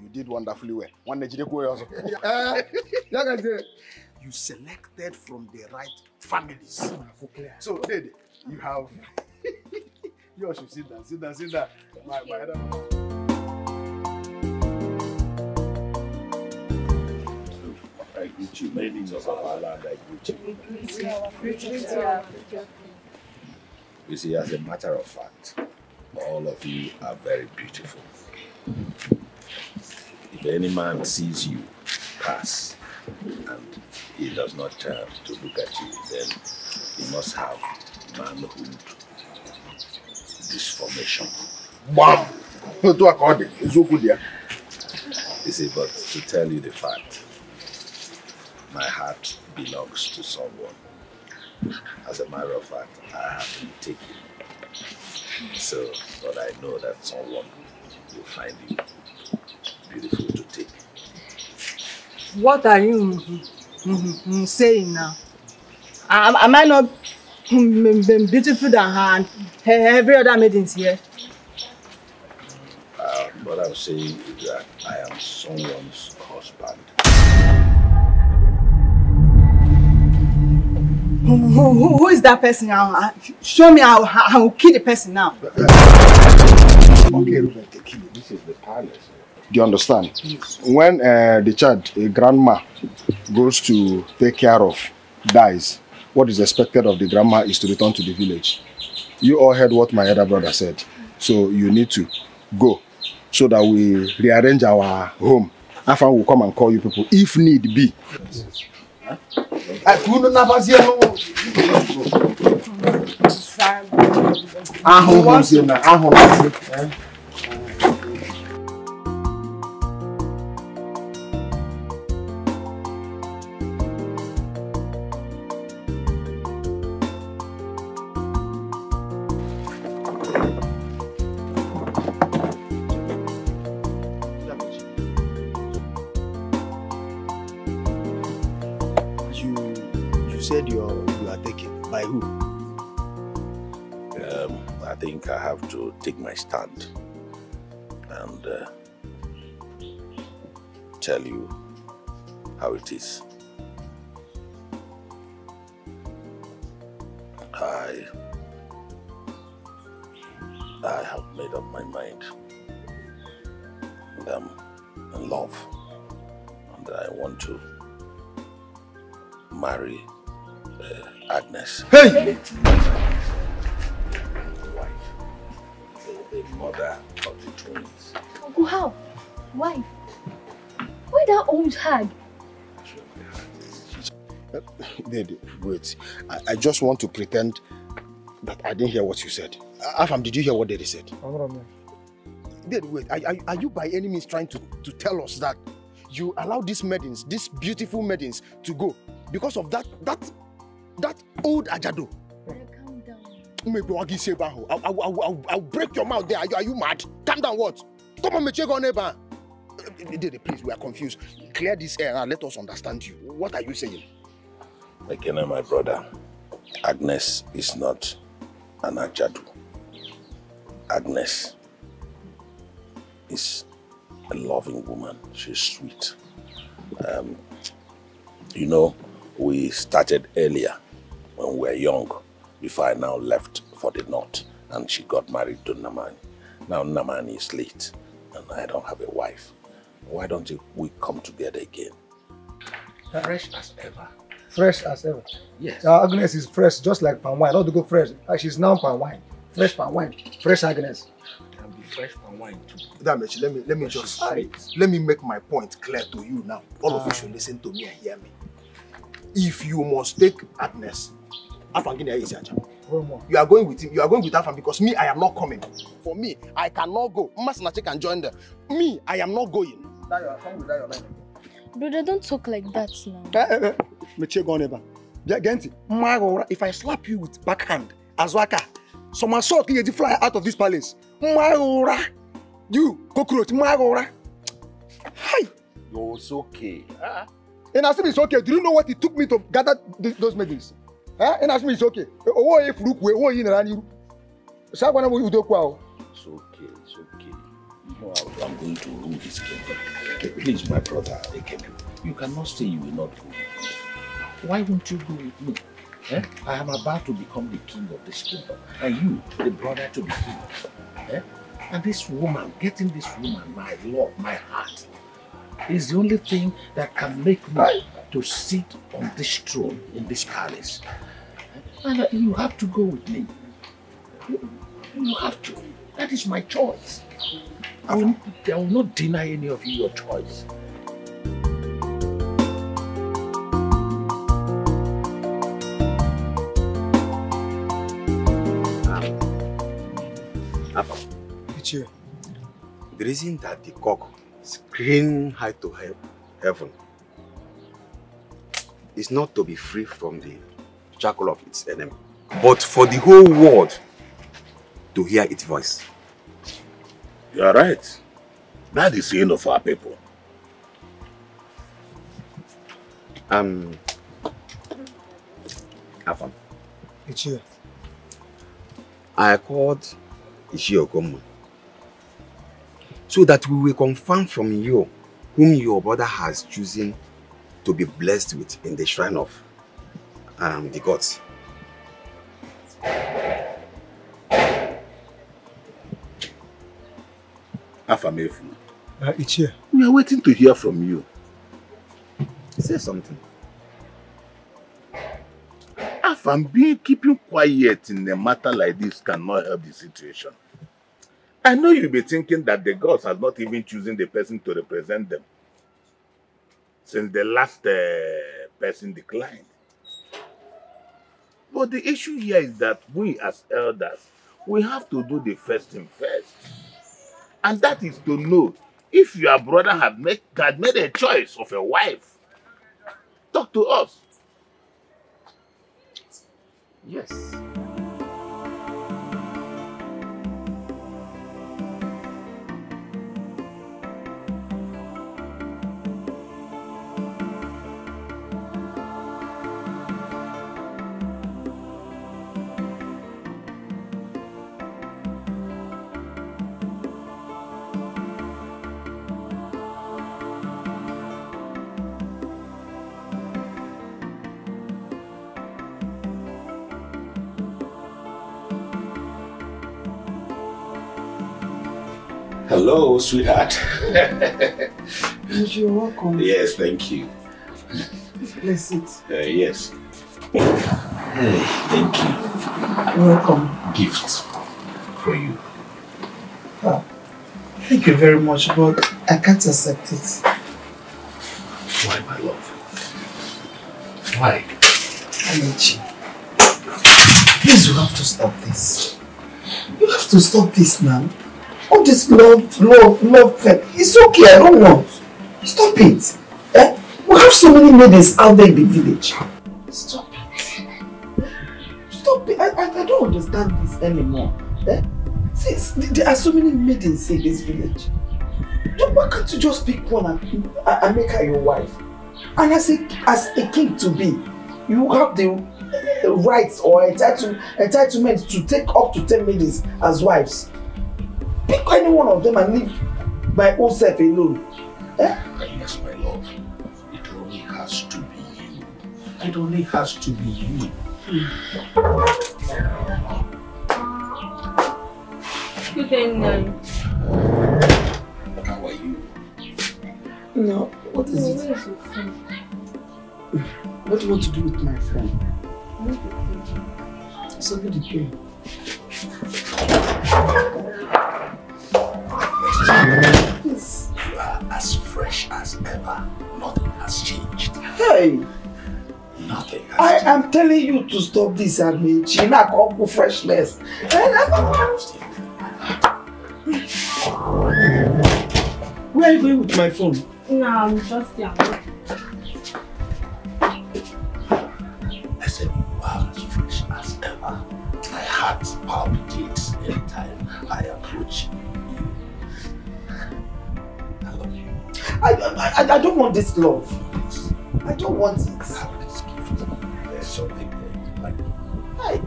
You did wonderfully well. One also. You selected from the right families. So, Dede, you have. You should sit down, sit down, sit down. My I greet you, ladies of our land. I greet you. You see, as a matter of fact, all of you are very beautiful. If any man sees you pass and he does not turn to look at you, then he must have manhood disformation. Wow! You see, but to tell you the fact, my heart belongs to someone. As a matter of fact, I have been taken. So, but I know that someone will find you beautiful to take. What are you saying now? Am I not beautiful than her and every other maiden's here? What I'm saying is that I am someone's husband. Who is that person now? Show me how I will kill the person now. Okay, Ruben, this is the palace. Do you understand? Yes. When the child, a grandma, goes to take care of, dies, what is expected of the grandma is to return to the village. You all heard what my elder brother said. So you need to go so that we rearrange our home. Afan will come and call you people if need be. Yes. I have to take my stand and tell you how it is. I have made up my mind that I'm in love and that I want to marry Agnes. Hey! Mother of the twins. Uncle, how? Why? Why that old hag? Wait. I just want to pretend that I didn't hear what you said. Afam, did you hear what Daddy said? Wait. Are you by any means trying to tell us that you allow these maidens, these beautiful maidens, to go because of that old Ajado? I'll break your mouth there. Are you mad? Calm down, what? Come on, Mechego neighbor. Dede, please, we are confused. Clear this air and let us understand you. What are you saying? Again, my brother, Agnes is not an Ajadu. Agnes is a loving woman. She's sweet. You know, we started earlier when we were young. Before I now left for the north, and she got married to Namani. Now Namani is late, and I don't have a wife. Why don't we come together again? Fresh as ever. fresh as ever. Yes. Agnes is fresh, just like palm wine. Not to go fresh. She's now palm wine. Fresh palm wine. Fresh Agnes. Can be fresh palm wine too. Amaechi, let me make my point clear to you now. All of you should listen to me and hear me. If you must take Agnes, you are going with him. You are going with Afan because me, I am not coming. For me, I cannot go. Masinachi can join them. Me, I am not going. That you are coming with that your life. Brother, don't talk like that now. If I slap you with backhand, Azwaka, someone saw you fly out of this palace. You, cockroach, hi. You're so okay. And I said it's okay. Do you know what it took me to gather those medals? And I said it's okay. It's okay, it's okay. No, I'm going to rule this kingdom. Please, my brother, you cannot say you will not go. Why won't you go with me? Eh? I am about to become the king of this kingdom, and you, the brother to the king. Eh? And this woman, getting this woman, my love, my heart, is the only thing that can make me to sit on this throne in this palace. And you have to go with me. You have to. That is my choice. I will not deny any of you your choice. Teacher, the reason that the cock screams high to heaven is not to be free from the shackle of its enemy, but for the whole world to hear its voice. You are right. That is the end of our people. Afan. Ichio. I called Ichio Goma so that we will confirm from you whom your brother has chosen to be blessed with in the shrine of the gods. Ichie, we are waiting to hear from you. Say something. Afan, keeping quiet in a matter like this cannot help the situation. I know you'll be thinking that the gods have not even chosen the person to represent them since the last person declined. But the issue here is that we as elders, we have to do the first thing first. And that is to know if your brother had made a choice of a wife. Talk to us. Yes. Hello, sweetheart. You're welcome. Yes, thank you. Let's sit. Yes. Hey, thank you. You're welcome. Gift for you. Oh, thank you very much, but I can't accept it. Why, my love? Why? Amaechi, please, you have to stop this. You have to stop this now. All this love, it's okay, I don't want. Stop it. Eh? We have so many maidens out there in the village. Stop it. Stop it. I don't understand this anymore. Eh? See, there are so many maidens in this village. Why can't you just pick one and make her your wife? And as a king to be, you have the rights or entitlement to take up to 10 maidens as wives. Pick any one of them and leave my own self alone. Eh? Yes, my love. It only has to be you. It only has to be you. Good evening. How are you? No, what is it? What do you want to do with my friend? It's only the pain. Yes. You are as fresh as ever. Nothing has changed. Hey! Nothing has changed. I am telling you to stop this, Amaechi. Nakoko freshness. Where are you going with my phone? No, I'm just here. I said, you are as fresh as ever. My heart palpitates every time I approach you. I love you. I don't want this love. Please. I don't want it. I have this gift. There's something there you like. Hi.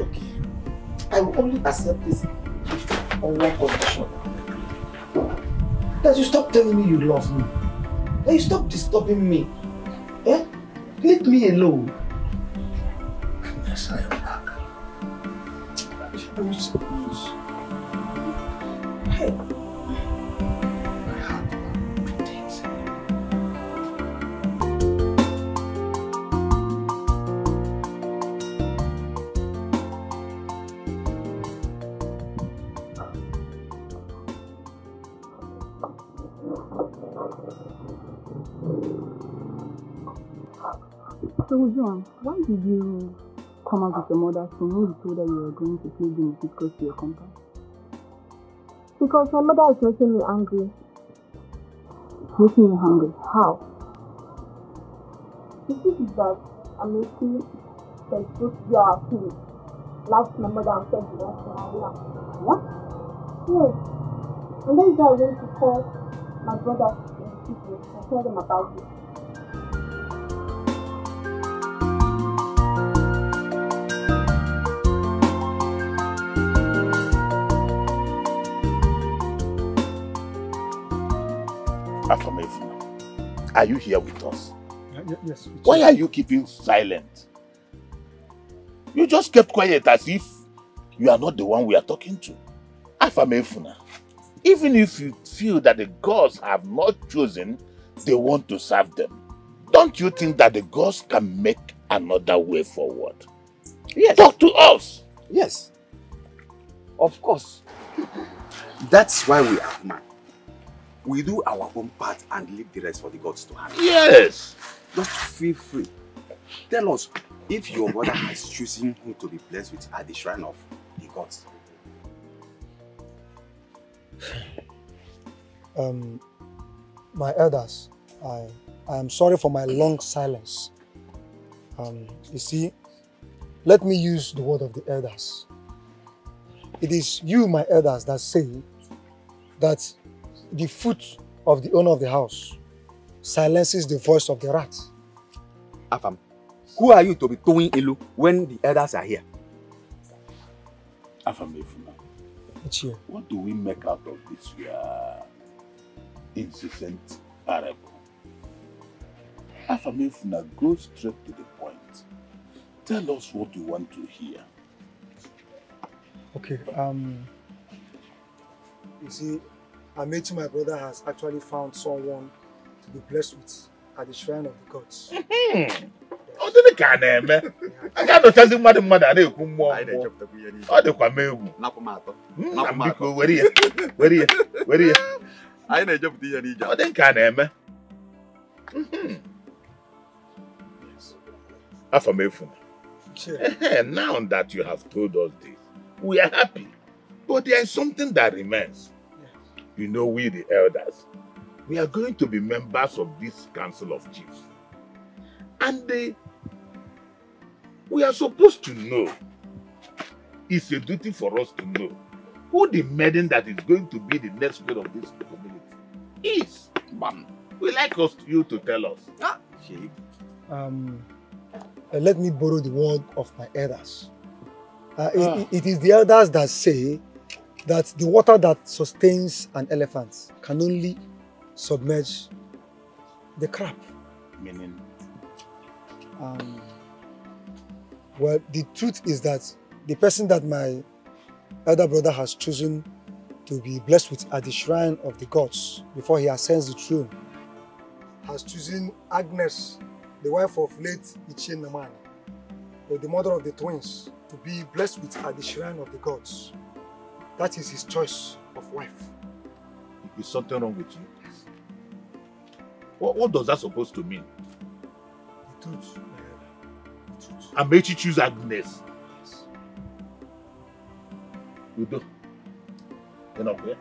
Okay. I will only accept this gift on one condition. That you stop telling me you love me. That you stop disturbing me. Eh? Leave me alone. Yes, I am back. Hey. My heart palpitates. So John, why did you come out with your mother soon when you told her you were going to play games close to your compound? Because my mother is making me angry. Making me angry? How? The truth is that Amaechi Facebook your thing. Last my mother and said you want to marry her. What? Yes. And then I went to call my brother and sister and tell them about it. Afamefuna, are you here with us? Yes. Why are you keeping silent? You just kept quiet as if you are not the one we are talking to. Afamefuna, even if you feel that the gods have not chosen, they want to serve them. Don't you think that the gods can make another way forward? Yes. Talk to us! Yes. Of course. That's why we are mad. We do our own part and leave the rest for the gods to handle. Yes! Just feel free. Tell us if your mother has chosen who to be blessed with at the shrine of the gods. My elders, I am sorry for my long silence. You see, let me use the word of the elders. It is you, my elders, that say that the foot of the owner of the house silences the voice of the rat. Afam, who are you to be towing Ilu when the elders are here? Afam, Ifuna, what do we make out of this incessant parable? Afam, Ifuna, go straight to the point. Tell us what you want to hear. Okay, you see, Amaechi, my brother, has actually found someone to be blessed with at the shrine of the gods. Now that you have told us this, we are happy. But there is something that remains. You know, we the elders, we are going to be members of this Council of Chiefs. And we are supposed to know, it's a duty for us to know, who the maiden that is going to be the next head of this community is. Mom, we like you to tell us. Ah, let me borrow the word of my elders. It is the elders that say that the water that sustains an elephant can only submerge the crab. Meaning? Well, the truth is that the person that my elder brother has chosen to be blessed with at the shrine of the gods before he ascends the throne has chosen Agnes the wife of late Ichie Nnaemali, or the mother of the twins, to be blessed with at the shrine of the gods. That is his choice of wife. Is something wrong with you? What does that supposed to mean? The truth. Amaechi choose Agnes. Yes. You do. You know, yeah?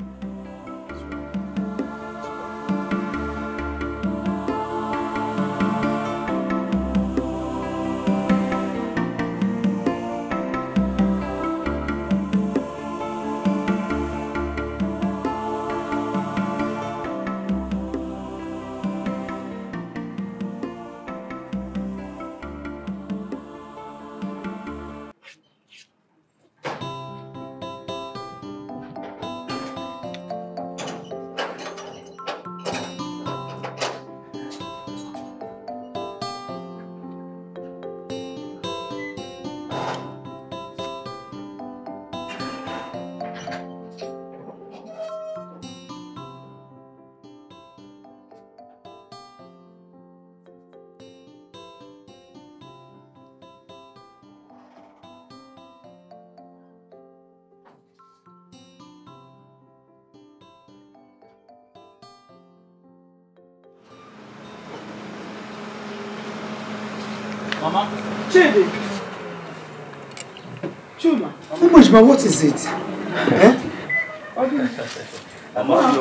Mama? Chidi! Chuma! How much, ma? What is it? Mama,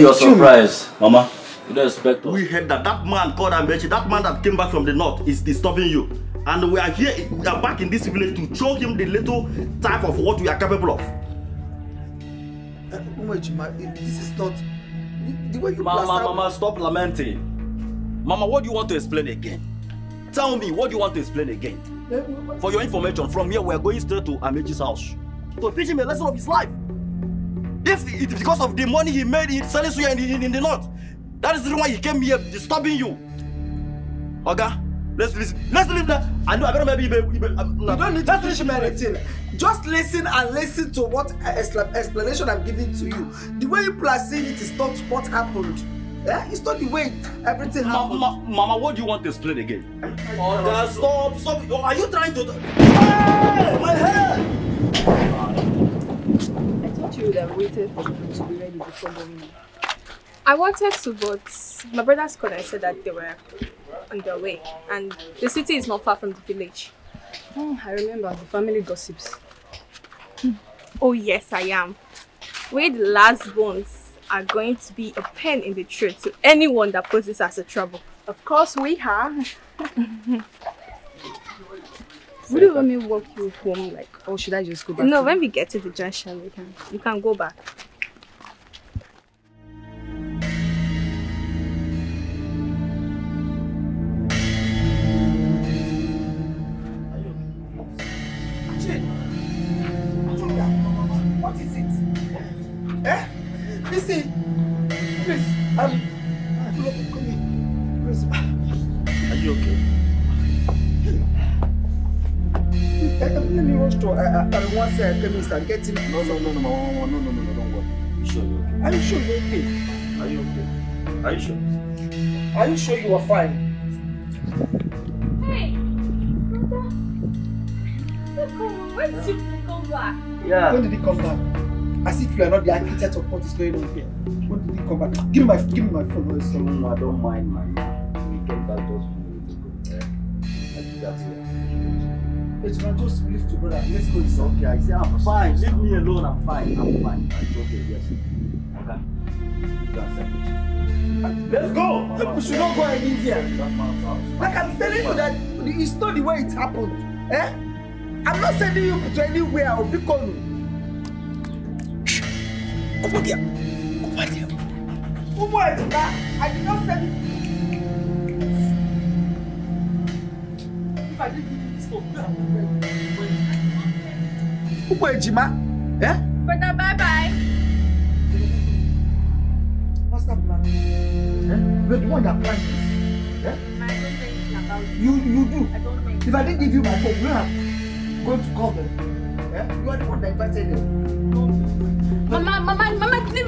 your surprise. Mama, you don't expect us. We heard that that man called Amaechi, that man that came back from the north, is disturbing you. And we are here, we are back in this village to show him the little type of what we are capable of. This is not... The way you Mama, stop lamenting. Mama, what do you want to explain again? Tell me, what do you want to explain again? For your information, from here we are going straight to Amaechi's house to teach him a lesson of his life. If it's because of the money he made in selling suya in the north, that is the reason why he came here disturbing you. Okay? Let's leave that. I know I better maybe. You don't need to teach me anything. Just listen and listen to what explanation I'm giving to you. The way you placing it is not what happened. Yeah, it's not the way everything happened. Mama, what do you want to explain again? Stop. Are you trying to... Hey! My hair! I thought you would have waited for people to be ready before going. I wanted to, but my brother's called and said that they were on their way. And the city is not far from the village. Oh, I remember the family gossips. Oh, yes, I am. We're the last ones. Are going to be a pain in the truth to anyone that poses us a trouble. Of course we are. Would you want me to walk you home, like, or should I just go back? No, when we get to the junction, you can go back. No, don't worry. Are you sure you're okay? Are you sure you are fine? Hey! Brother! When did you come back? Yeah. When did he come back? As if you are not the architect of what is going on here. When did he come back? Give me my phone. No, I don't mind, man. We came back those minutes ago. I did that here. It's not just leave to brother. Let's go inside. Okay, I say I'm fine. Leave me alone. I'm fine. It's okay, yes. Okay. Let's go. We should not go and leave here. Like I'm telling you that it's not the way it happened. Eh? I'm not sending you to anywhere. I'll be calling you. Come on here. I did not send you. If I didn't. Brother, bye-bye. What's that plan? You're the one that planned this. I don't know anything about it. You do? I don't know. If I didn't give you my phone, you have going to call them. You are the one that invited them.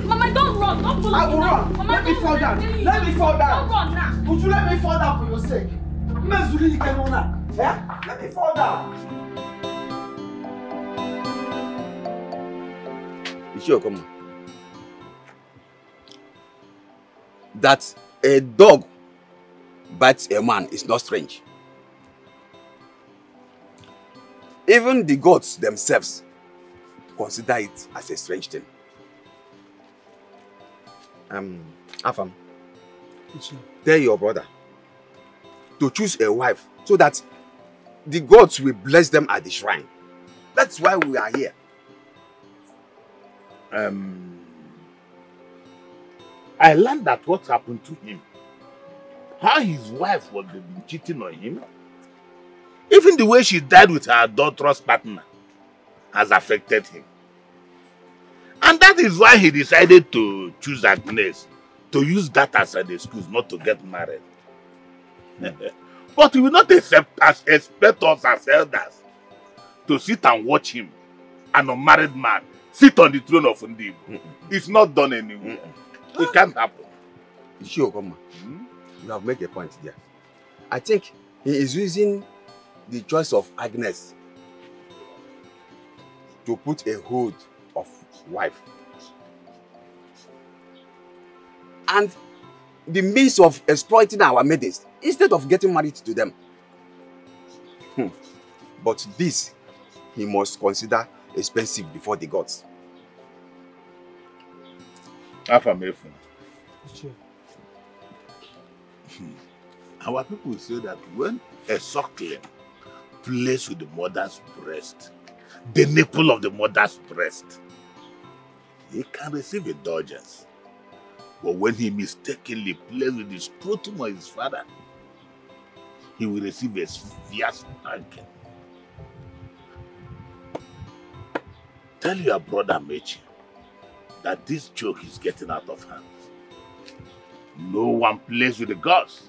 Mama, don't run. Don't go I will run. Let me fall down. Let me fall down. Would you let me fall down for your sake? Let me fall down. It's your command that a dog bites a man is not strange. Even the gods themselves consider it as a strange thing. Afam, tell your brother to choose a wife so that the gods will bless them at the shrine. That's why we are here. I learned that what happened to him, how his wife was cheating on him, even the way she died with her adulterous partner has affected him. And that is why he decided to choose Agnes, to use that as an excuse not to get married. But he will not expect us as elders to sit and watch him, an unmarried man, sit on the throne of Ndibo. It's not done anymore. It can't happen. Ishiokoma, you have made a point there. I think he is using the choice of Agnes to put a hold of wife. And the means of exploiting our maidens instead of getting married to them. But this he must consider expensive before the gods. Our people say that when a suckling plays with the mother's breast, the nipple of the mother's breast, he can receive indulgence. But when he mistakenly plays with the scrotum of his father, he will receive a fierce spanking. Tell your brother Amaechi that this joke is getting out of hand. No one plays with the gods.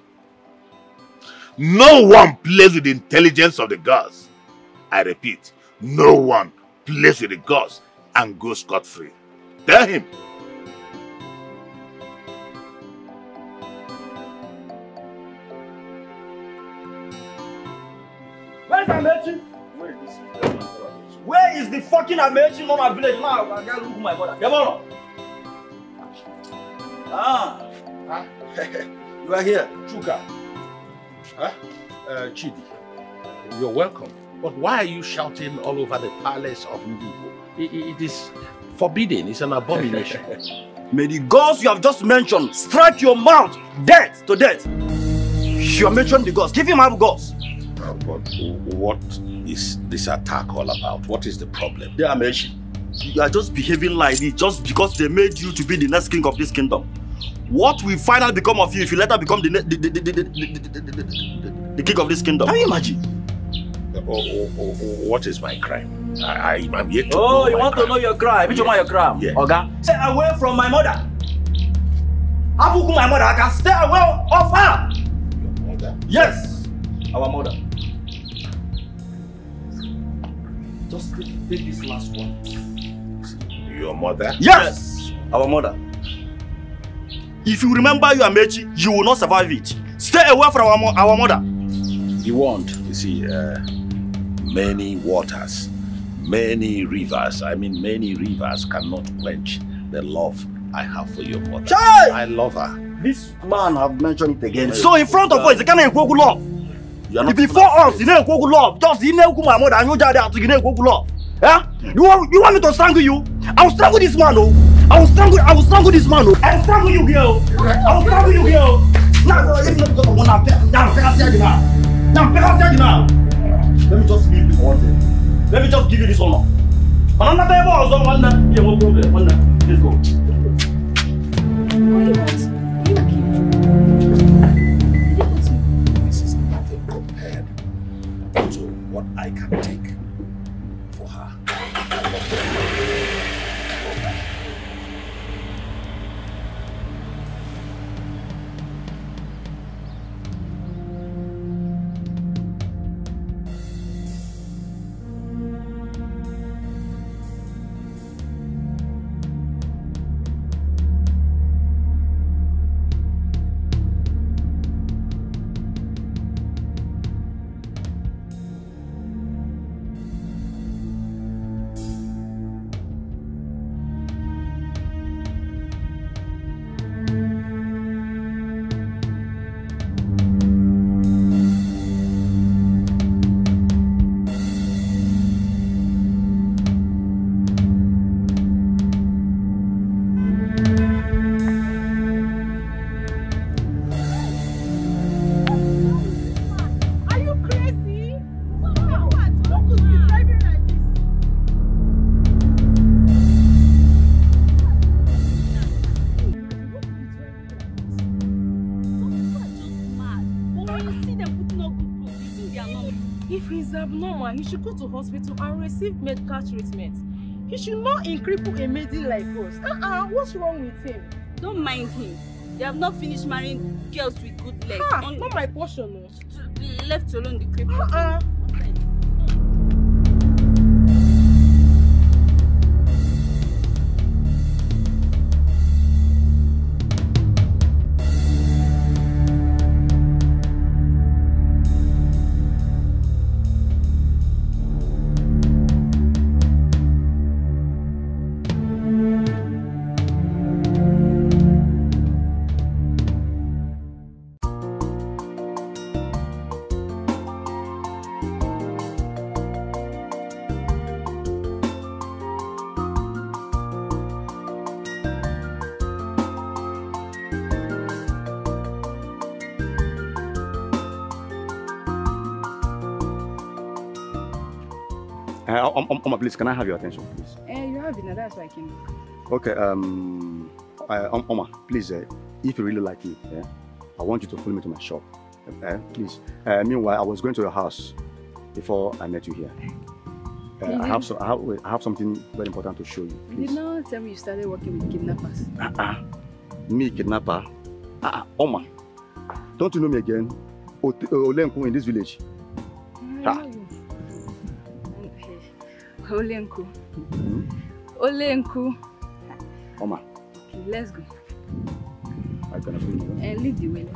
No one plays with the intelligence of the gods. I repeat, no one plays with the gods and goes scot-free. Tell him. Where's Amaechi? Where is the fucking Amaechi on my village now? I gotta look for my brother. Come on. Ah. Huh? You are here. Chuka. Huh? Chidi. You're welcome. But why are you shouting all over the palace of Ndibo? It is forbidden. It's an abomination. May the gods you have just mentioned strike your mouth dead to death. You have mentioned the gods. Give him out gods. But what is this attack all about? What is the problem? Dear Amaechi, you are just behaving like this just because they made you to be the next king of this kingdom. What will finally become of you if you later become the king of this kingdom? Can you imagine? What is my crime? I'm yet to know. Oh, you want to know your crime? Which one your crime? Yeah. Oga, stay away from my mother. Abuku, my mother, I can stay away of her. Your mother? Yes, our mother. Just take this last one. Your mother? Yes, our mother. If you remember your Amaechi, you will not survive it. Stay away from our mother. You won't. You see, many waters, many rivers, many rivers cannot quench the love I have for your mother. Child! I love her. This man have mentioned it again. So in front of us, you can't go love. Before us, you can't go love. Just you can't go my mother and you just can't go love. Yeah? You want me to strangle you? I will strangle this man, oh. I will strangle this man, oh. I will strangle you, girl. I will strangle you, girl. Now, it's not because I want to have that. Now, let me just give you one thing. Let me just give you this honor. I'm not able to do problem. Let's go. This is nothing compared to what I can take for her. abnormal, he should go to hospital and receive medical treatment. He should not cripple a maiden like us. What's wrong with him? Don't mind him. They have not finished marrying girls with good legs. Not my portion, no. Left alone the cripple. Oma, please, can I have your attention, please? You have it now, that's why I came. Okay, Oma, please, if you really like me, I want you to follow me to my shop. Please. Meanwhile, I was going to your house before I met you here. I have something very important to show you. Please. You did not tell me you started working with kidnappers. Me, kidnapper? Oma, don't you know me again? Olenku in this village. Olenku. Olenku. Oma. Okay, let's go. I can bring you. And lead the way.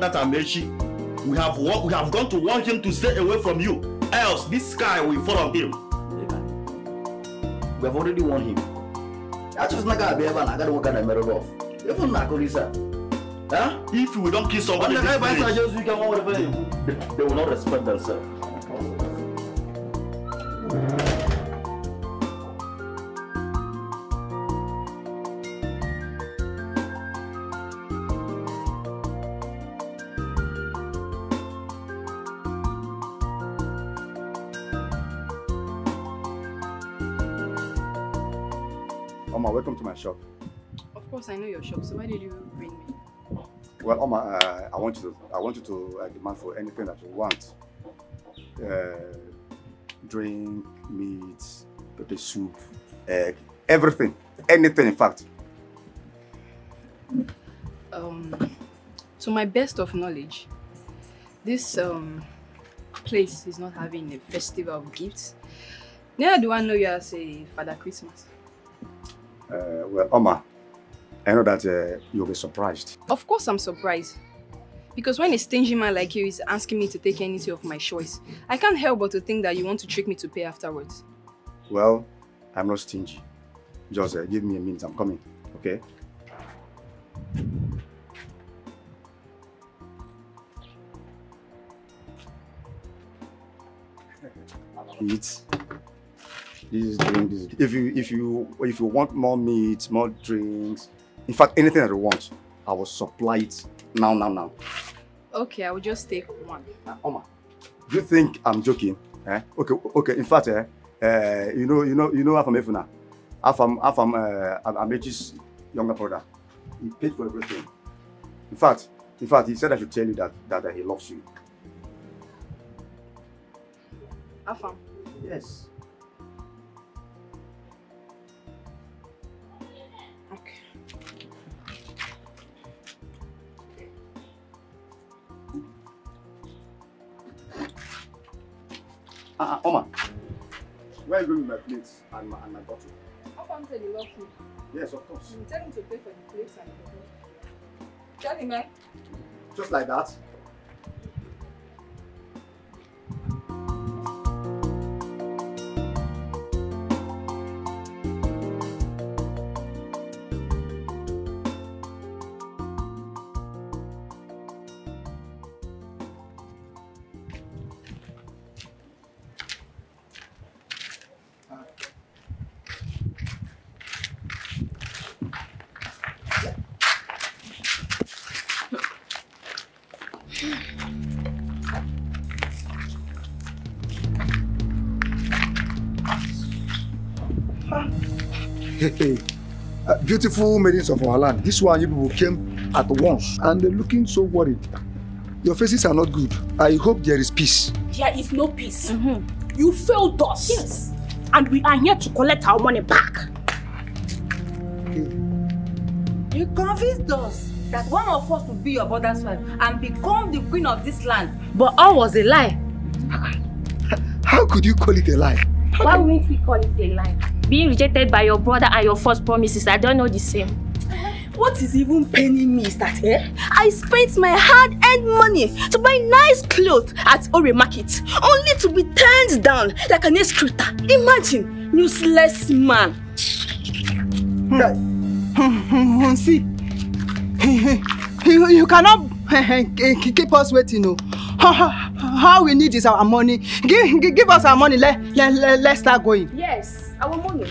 That Amaechi, we have gone to warn him to stay away from you, else this sky will fall on him. We have already warned him. That is not gonna be ever. I gotta work on the mirror off. Even Nakolisa, if we don't kill someone, they will not respect themselves. Shop. Of course, I know your shop. So why did you bring me? Well, Oma, I want you to demand for anything that you want. Drink, meat, potato soup, egg, everything, anything, in fact. To my best of knowledge, this place is not having a festival of gifts. Neither do I know you as a Father Christmas. Well, Oma, I know that you'll be surprised. Of course I'm surprised. Because when a stingy man like you is asking me to take anything of my choice, I can't help but to think that you want to trick me to pay afterwards. Well, I'm not stingy. Just give me a minute, I'm coming, okay? Eat. This drink, this. If you want more meat, more drinks, in fact anything that you want, I will supply it now. Okay, I will just take one. Oma, do you think I'm joking? Eh? Okay. In fact, you know Afam Efuna, Amaechi's younger brother. He paid for everything. In fact, he said I should tell you that he loves you. Afam. Yes. Oma, where are you going with my plates and my bottle? How come you love me? Yes, of course. You tell him to pay for the plates and the bottle. Tell him, man. Just like that? Hey, beautiful maidens of our land, this one you people came at once and they're looking so worried. Your faces are not good. I hope there is peace. There is no peace. Mm-hmm. You failed us. Yes. And we are here to collect our money back. Okay. You convinced us that one of us would be your brother's wife and become the queen of this land. But all was a lie. How could you call it a lie? Why wouldn't we call it a lie? Being rejected by your brother and your false promises, I don't know the same. What is even paining me is that I spent my hard-earned money to buy nice clothes at Ore Market, only to be turned down like an excreta. Imagine, useless man. See, you cannot keep us waiting. No. How we need is our money. Give us our money. Let's start going. Yes, our money.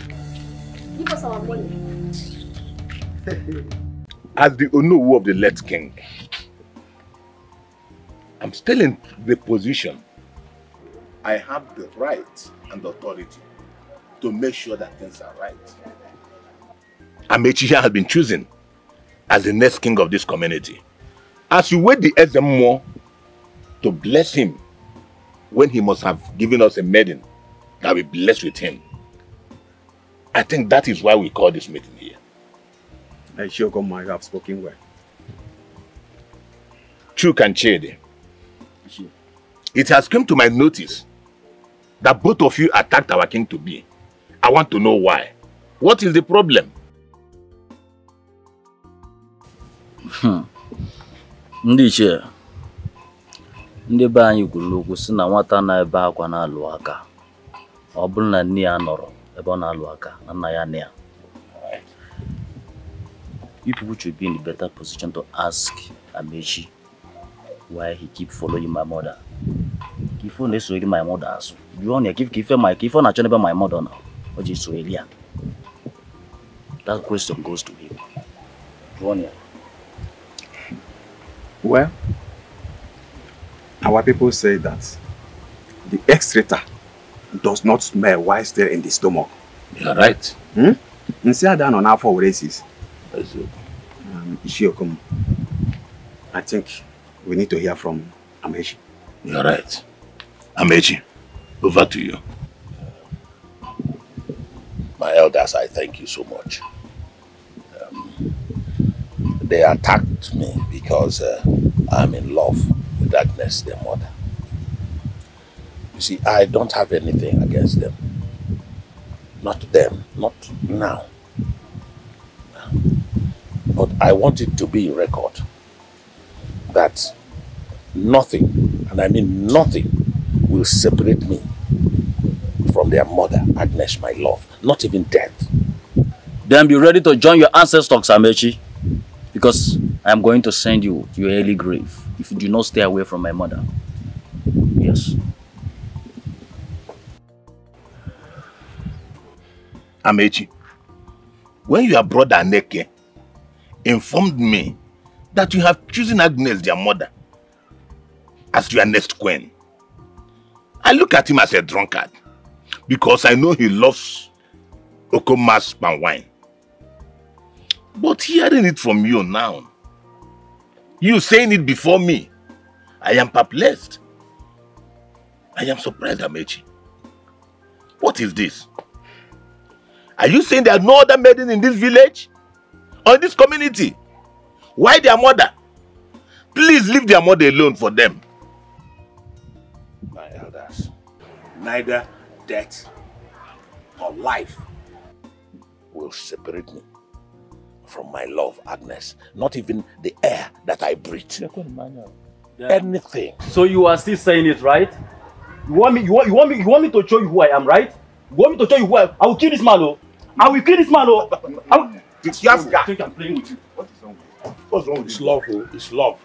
Give us our money. As the Onowu of the late king, I'm still in the position. I have the right and authority to make sure that things are right. Amaechi has been chosen as the next king of this community. As you wait the SMO to bless him when he must have given us a maiden that we bless with him. I think that is why we call this meeting here. I sure come I have spoken well. Chuk and Chede, it has come to my notice that both of you attacked our king to be. I want to know why. What is the problem? Ndiche. Ndi ba anyi gulugu si na nwata na ebe akwa na alu aka obun na ni anoro ebe na alu aka na ya ni. You people should be in a better position to ask Amaechi why he keep following my mother. Kifo na so my mother aso. You want to give Kifo na chonebe my mother now. Oji so elia. That question goes to him. Ronia. Well, our people say that the excreta does not smell while still in the stomach. You are right. Instead of our four races, I think we need to hear from Amaechi. You are right. Amaechi, over to you. My elders, I thank you so much. They attacked me because I'm in love with Agnes, their mother. You see, I don't have anything against them. Not them, not now. But I want it to be a record that nothing, and I mean nothing, will separate me from their mother, Agnes, my love. Not even death. Then be ready to join your ancestors, Amaechi, because I am going to send you to your early grave if you do not stay away from my mother. Yes. Amaechi, when your brother Aneke informed me that you have chosen Agnes, their mother, as your next queen. I look at him as a drunkard because I know he loves Okoma's palm wine. But hearing it from you now, you saying it before me, I am perplexed. I am surprised, Amaechi. What is this? Are you saying there are no other maiden in this village? Or in this community? Why their mother? Please leave their mother alone for them. My elders, neither death nor life will separate me from my love, Agnes. Not even the air that I breathe. Yeah. Anything. So you are still saying it, right? You want me to show you who I am, right? You want me to show you who I am? I will kill this man, oh! I will kill this man, oh! I think I'm playing with you. What is wrong with you? What's wrong with you? It's love, oh! It's love.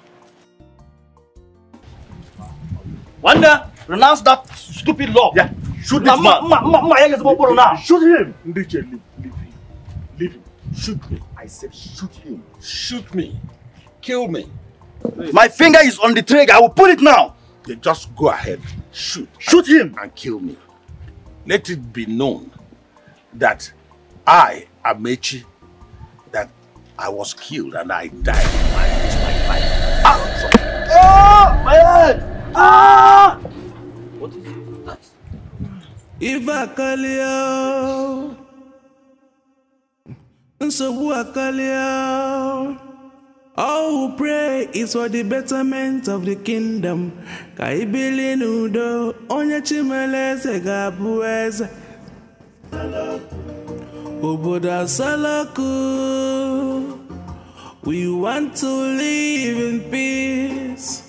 Wanda, renounce that stupid love. Yeah. Shoot this man. Shoot him. Leave him. Shoot me. I said shoot him. Shoot me. Kill me. My finger is on the trigger. I will pull it now. They just go ahead. Shoot. Shoot him. And kill me. Let it be known that I, Amaechi, that I was killed and I died. It's my life. Ah! Oh, my head! Ah! What is that? Ibakaleo. Nsobuakaleo. All who pray is for the betterment of the kingdom. Kaibili nudo, onyechimeleze gabuweza. Oboda salaku. We want to live in peace.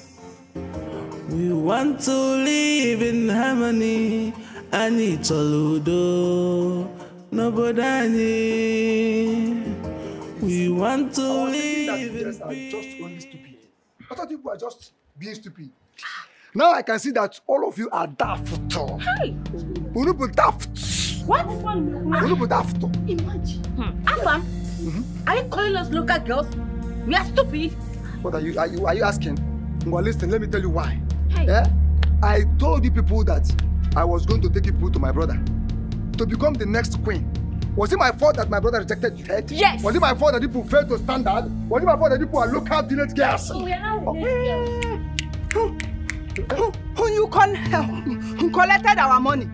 We want to live in harmony. Ani choludo, nobodani. We want to live in peace. Just only stupid. I thought people are just being stupid. Now I can see that all of you are daft. Hey! Unubu daft. What? Unubu daft. Imagine. Afam, are you calling us local girls? We are stupid. What are you asking? Well, listen, let me tell you why. Hey. Yeah? I told you people that I was going to take people to my brother to become the next queen. Was it my fault that my brother rejected you? Yes. Was it my fault that people failed to stand out? Was it my fault that people are local village girls? We are not Who you call who collected our money?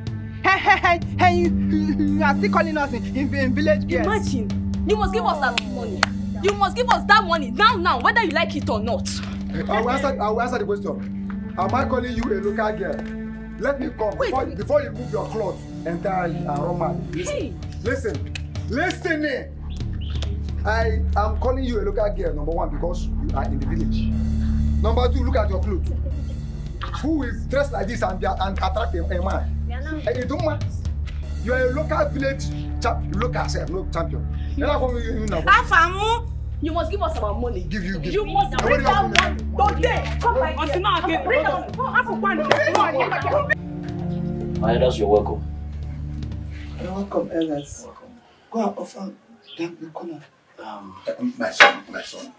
Hey, you are still calling us in village girls. Imagine, you must give us that money. You must give us that money now, whether you like it or not. I will answer the question. Am I calling you a local girl? Let me come before you move your clothes entirely and Roman. Hey. Listen here. I am calling you a local girl, number one, because you are in the village. Number two, look at your clothes. Who is dressed like this and attract a man? It don't matter. You are a local village champion. You must give us our money. You must bring our money. Today. Come right here. Bring us. My elders, you're welcome. You're welcome, elders. Go and offer them the collar. My son,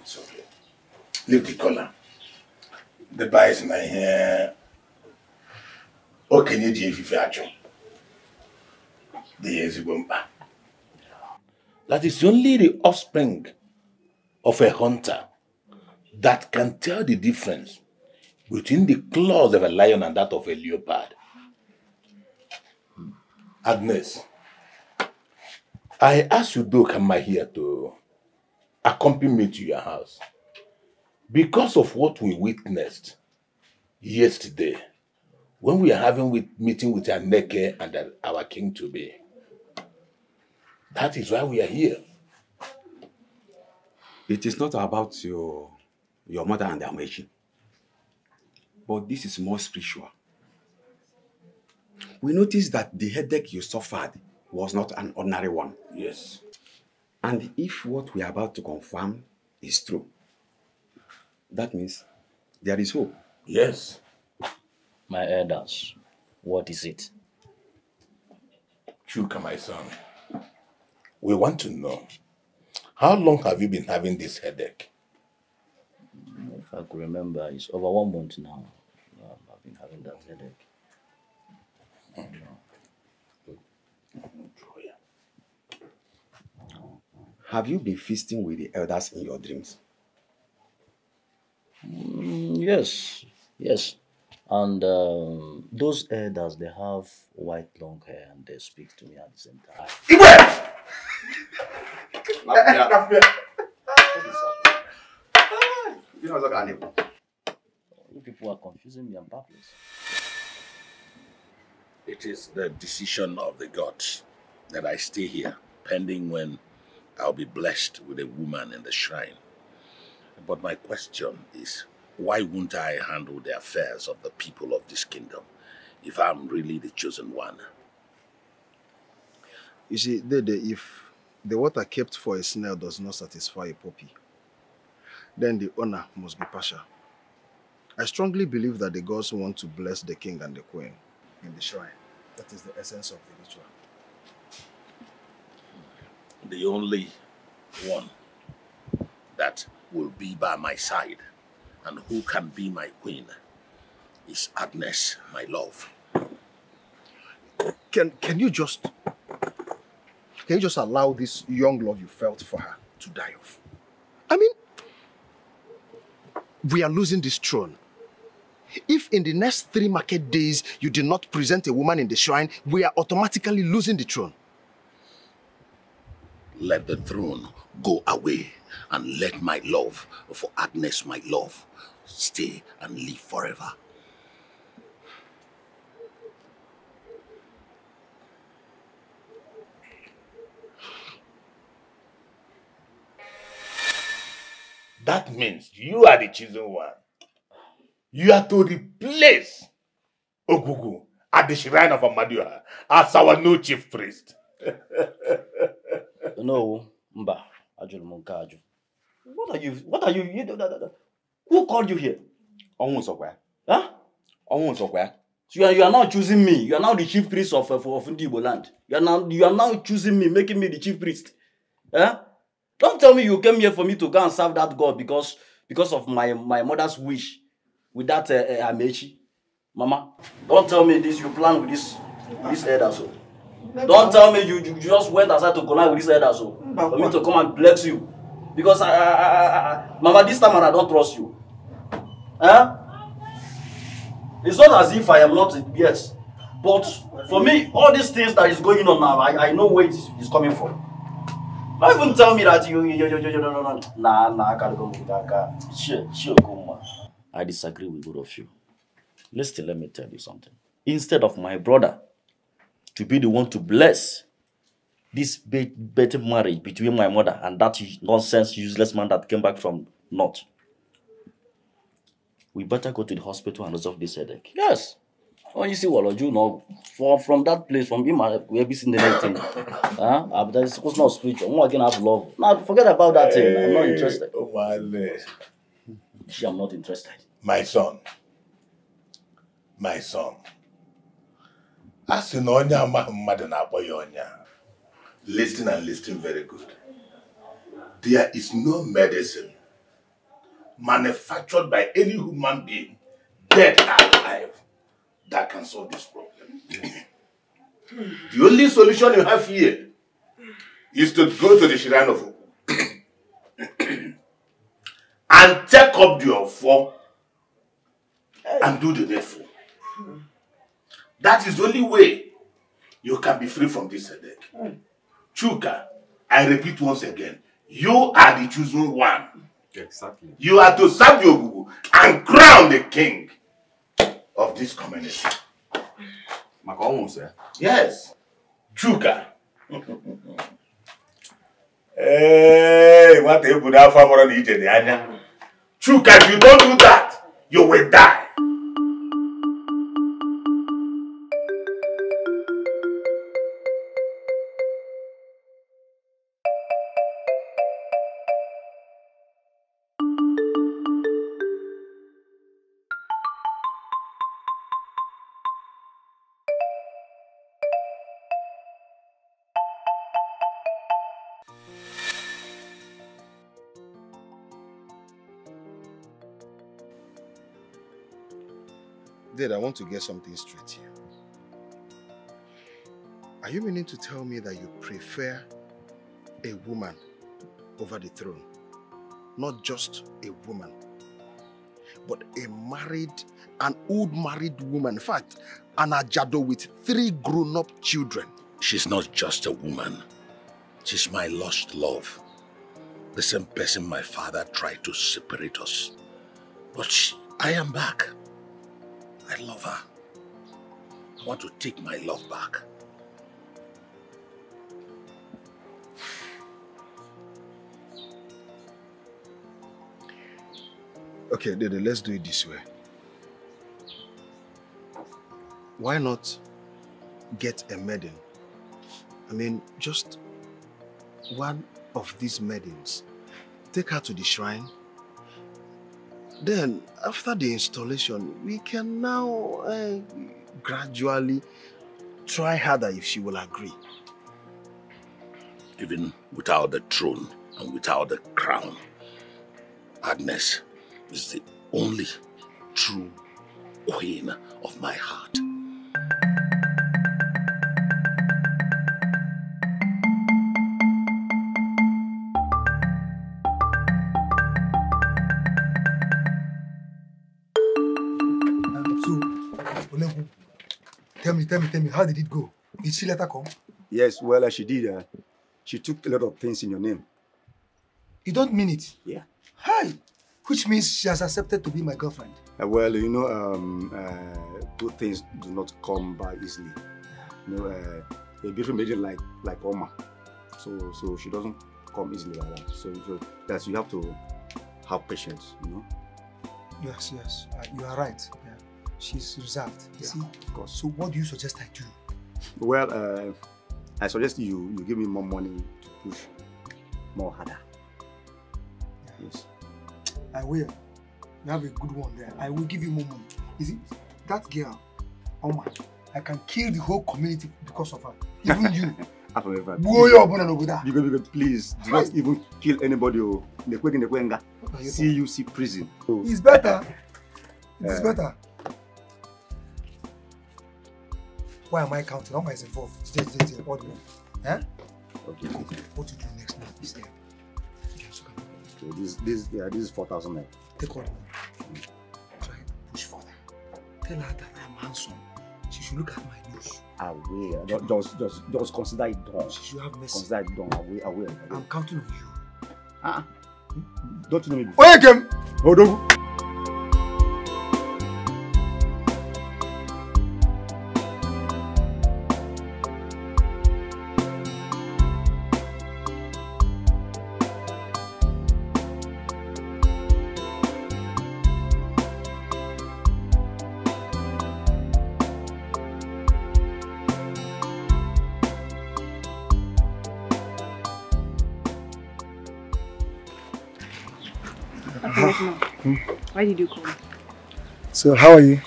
it's okay. Leave the collar. The bar is in my hair. Okay, you do if you actual. The easy bomba. That is only the offspring of a hunter that can tell the difference between the claws of a lion and that of a leopard. Agnes, I asked you to come here to accompany me to your house because of what we witnessed yesterday when we are having a meeting with Aneke and our king-to-be. That is why we are here. It is not about your mother and Amaechi, but this is more spiritual. We noticed that the headache you suffered was not an ordinary one. Yes. And if what we are about to confirm is true, that means there is hope. Yes. My elders, what is it? Chuka, my son, we want to know. How long have you been having this headache? If I could remember, it's over 1 month now. getting that headache. Oh no. Have you been feasting with the elders in your dreams? Yes. And those elders, they have white long hair and they speak to me at the same time. You people are confusing me and baffling. It is the decision of the gods that I stay here, pending when I'll be blessed with a woman in the shrine. But my question is, why won't I handle the affairs of the people of this kingdom if I'm really the chosen one? You see, Dede, if the water kept for a snail does not satisfy a poppy, then the honor must be partial. I strongly believe that the gods want to bless the king and the queen in the shrine. That is the essence of the ritual. The only one that will be by my side and who can be my queen is Agnes, my love. Can you just allow this young love you felt for her to die off? I mean, we are losing this throne. If in the next 3 market days you did not present a woman in the shrine, we are automatically losing the throne. Let the throne go away and let my love for Agnes, my love, stay and live forever. That means you are the chosen one. You are to replace Ogugu at the shrine of Amadioha as our new chief priest. No, Mba, Ajul. What are you? Who called you here? Huh? So you are now choosing me. You are now the chief priest of Ndibo land. You are now choosing me, making me the chief priest. Huh? Don't tell me you came here for me to go and serve that God because of my mother's wish with that Amaechi. Mama, don't tell me this. You plan with this head also. Don't tell me you just went outside to collide with this head also for me to come and bless you. Because, Mama, this time I don't trust you. Huh? It's not as if I am not, yes. But for me, all these things that is going on now, I know where it is coming from. Don't even tell me that you. Nah, I can't go with that. Sure, come on. I disagree with both of you. Listen, let me tell you something. Instead of my brother to be the one to bless this better marriage between my mother and that nonsense, useless man that came back from North, we better go to the hospital and resolve this headache. Yes. Oh, you see, well, you know, from that place, from him, we'll be seeing the next thing. That's supposed not spiritual. I'm going to have love. Now, forget about that thing. I'm not interested. I'm not interested. My son. Listen very good. There is no medicine manufactured by any human being, dead or alive, that can solve this problem. The only solution you have here is to go to the shrine of Ogu and take up your form and do the needful. That is the only way you can be free from this headache. Chuka, I repeat once again, you are the chosen one. Exactly. You are to serve your Ogugu and crown the king of this community. Yes. Chuka. Hey, what you put out for me? Chuka, if you don't do that, you will die. Dad, I want to get something straight here. Are you meaning to tell me that you prefer a woman over the throne? Not just a woman, but a an old married woman. In fact, an ajado with 3 grown-up children. She's not just a woman. She's my lost love. The same person my father tried to separate us. But I am back. I love her. I want to take my love back. Okay, Dede, let's do it this way. Why not get a maiden? I mean, just one of these maidens. Take her to the shrine. Then, after the installation, we can now gradually try harder if she will agree. Even without the throne and without the crown, Agnes is the only true queen of my heart. So, tell me, how did it go? Did she let her come? Yes, well, she did. She took a lot of things in your name. You don't mean it? Yeah. Hi! Which means she has accepted to be my girlfriend. Well, you know, good things do not come by easily. You know, a beautiful maiden like Oma, so she doesn't come easily like that. So that's, you have to have patience, you know. Yes, you are right. Yeah. She's reserved. Yeah, see? Of course. So what do you suggest I do? Well, I suggest you give me more money to push more harder. Yeah. Yes. I will. You have a good one there. I will give you more money. You see, that girl, Oma, I can kill the whole community because of her. Even you. Because please, do not even kill anybody. CUC prison. Oh. It's better. It's better. Why am I counting? Oma is involved. Stay, all the way. Huh? Okay. What to do next month is there. Okay, this is 4,000 naira. Take all of them. Try to push further. Tell her that I am handsome. She should look at my nose. Away. Just consider it done. She should have mercy. Consider it done. Away. I'm counting on you. Don't you know me before? Oh, yeah, hold on. Why did you call me? So, how are you?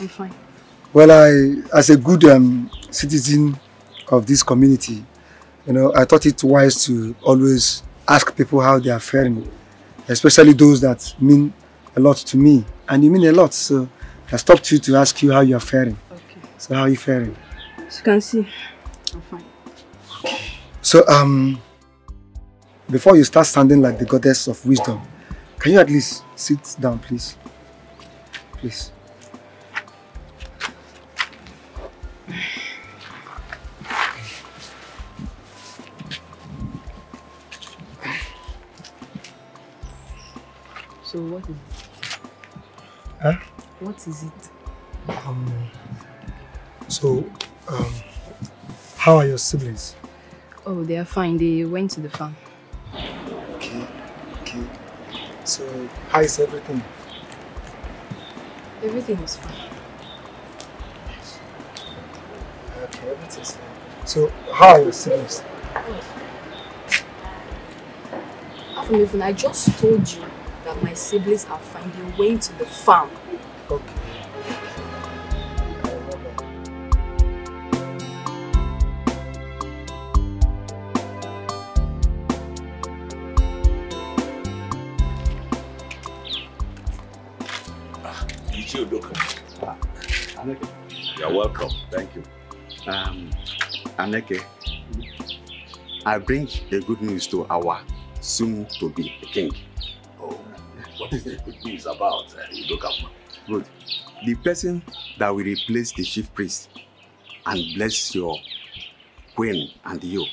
I'm fine. Well, as a good citizen of this community, you know, I thought it wise to always ask people how they are faring, especially those that mean a lot to me. And you mean a lot, so I stopped you to ask you how you are faring. Okay. So, how are you faring? As you can see, I'm fine. Okay. So, before you start standing like the goddess of wisdom, can you at least sit down, please? Please. So what is it? Huh? What is it? How are your siblings? Oh, they are fine. They went to the farm. Okay. So, how is everything? Everything is fine. Okay, everything's fine. So, how are your siblings? Afamifun, I just told you that my siblings are fine. They went to the farm. Okay. Aneke. You're welcome. Thank you. Aneke, I bring the good news to our soon to be king. Oh, what is the good news about? Good. The person that will replace the chief priest and bless your queen and you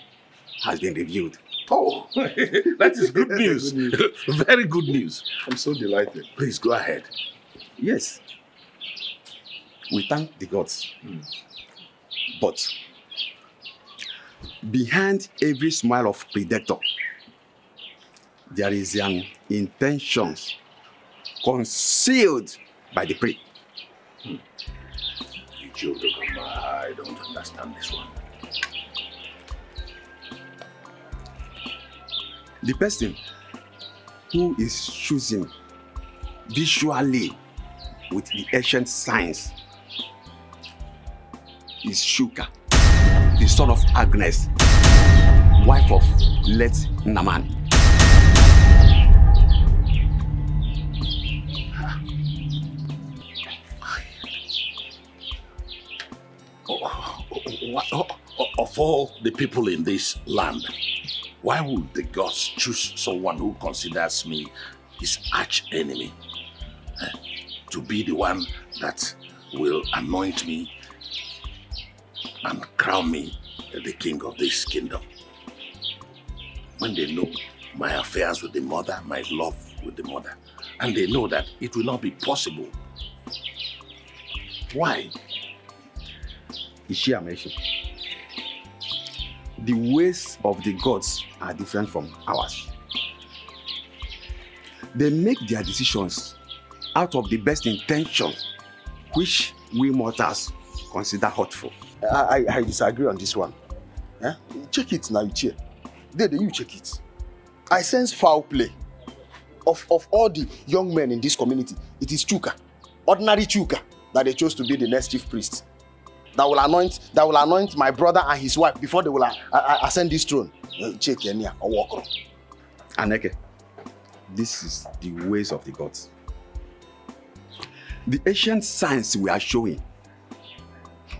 has been revealed. Oh, that is good news. Good news. Very good news. I'm so delighted. Please go ahead. Yes. We thank the gods. Mm. But behind every smile of predator, there is an intention concealed by the prey. Hmm. I don't understand this one. The person who is choosing visually with the ancient signs is Shuka, the son of Agnes, wife of late Naaman. Of all the people in this land, why would the gods choose someone who considers me his arch-enemy to be the one that will anoint me and crown me the king of this kingdom? When they know my affairs with the mother, my love with the mother, and they know that it will not be possible. Why? Ishi Amaechi, the ways of the gods are different from ours. They make their decisions out of the best intention, which we mortals consider hurtful. I disagree on this one. Eh? Check it now, you check. Dede, you check it. I sense foul play. Of all the young men in this community, it is Chuka, ordinary Chuka, that they chose to be the next chief priest. That will anoint my brother and his wife before they will ascend this throne. Check Enya or Walker. Aneke, this is the ways of the gods. The ancient signs we are showing,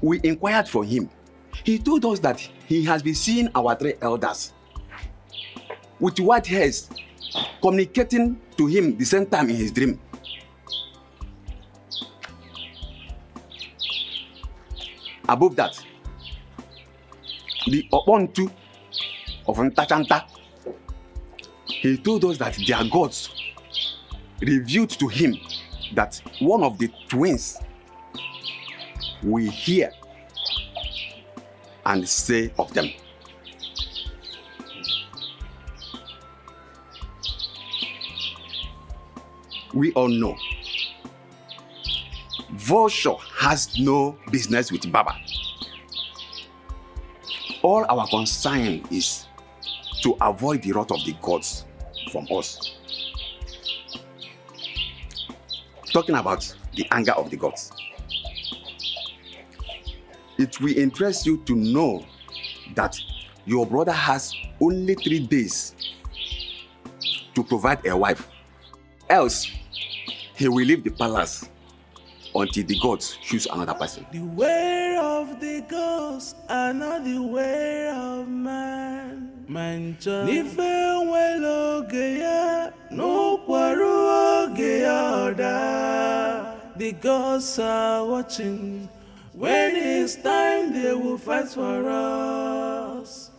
we inquired for him. He told us that he has been seeing our three elders with white hairs communicating to him the same time in his dream. Above that, the Opontu of Ntachanta, he told us that their gods revealed to him that one of the twins will hear and say of them. We all know Vulture has no business with Baba. All our concern is to avoid the wrath of the gods from us. Talking about the anger of the gods, it will interest you to know that your brother has only 3 days to provide a wife, else he will leave the palace until the gods choose another person. The way of the gods are not the way of man. The gods are watching. When it's time, they will fight for us.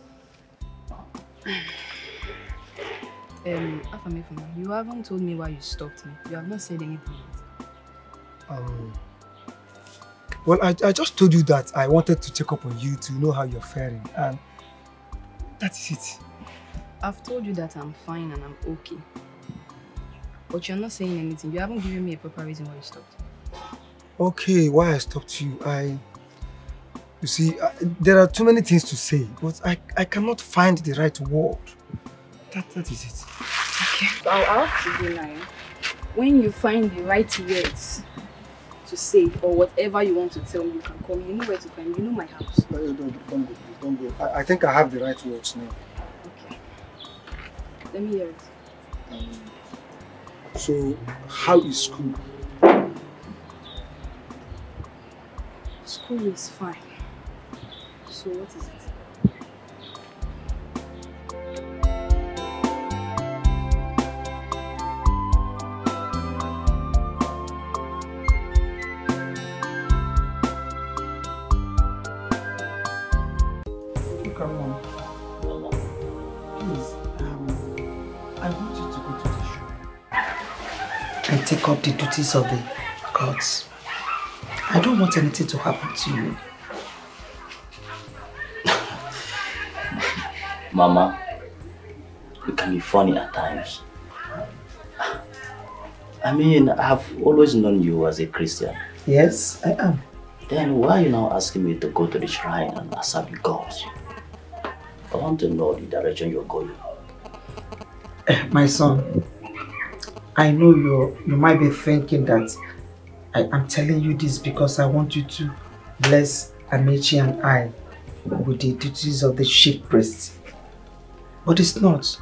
You haven't told me why you stopped me. You have not said anything yet. Well, I just told you that I wanted to check up on you to know how you're faring, and that's it. I've told you that I'm fine and I'm okay. But you're not saying anything. You haven't given me a proper reason why you stopped. Okay, why I stopped you? You see, there are too many things to say, but I cannot find the right word. That is it. Okay. So I'll have to go now. When you find the right words to say, or whatever you want to tell me, you can call me. You know where to find me. You know my house. No, don't go. I think I have the right words now. Okay. Let me hear it. So, how is school? school is fine. So what is it? Take up the duties of the gods. I don't want anything to happen to you. Mama, you can be funny at times. I mean, I've always known you as a Christian. Yes, I am. Then why are you now asking me to go to the shrine and serve the gods? I want to know the direction you're going. My son, I know you might be thinking that I am telling you this because I want you to bless Amaechi and I with the duties of the chief priest. But it's not.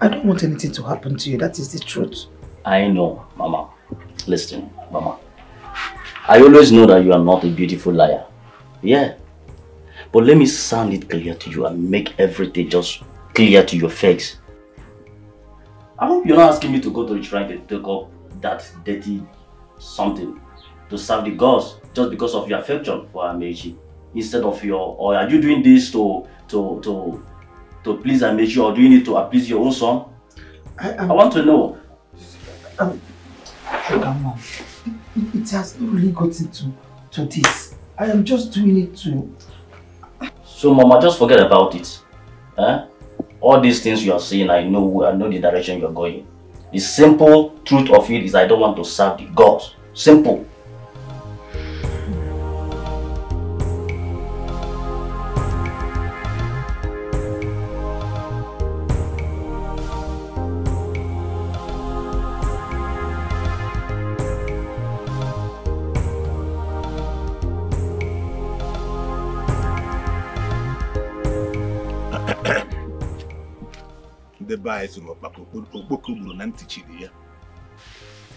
I don't want anything to happen to you. That is the truth. I know, Mama. Listen, Mama. I always know that you are not a beautiful liar. Yeah. But let me sound it clear to you and make everything just clear to your face. I hope you're not asking me to go to the shrine to take up that dirty something to serve the gods just because of your affection for Amaechi instead of your, or are you doing this to please Amaechi or doing it to appease your own son? I want to know. Come on. It has not really gotten to this. I am just doing it to... So Mama, just forget about it. Huh? All these things you are saying, I know the direction you are going. The simple truth of it is I don't want to serve the gods. Simple.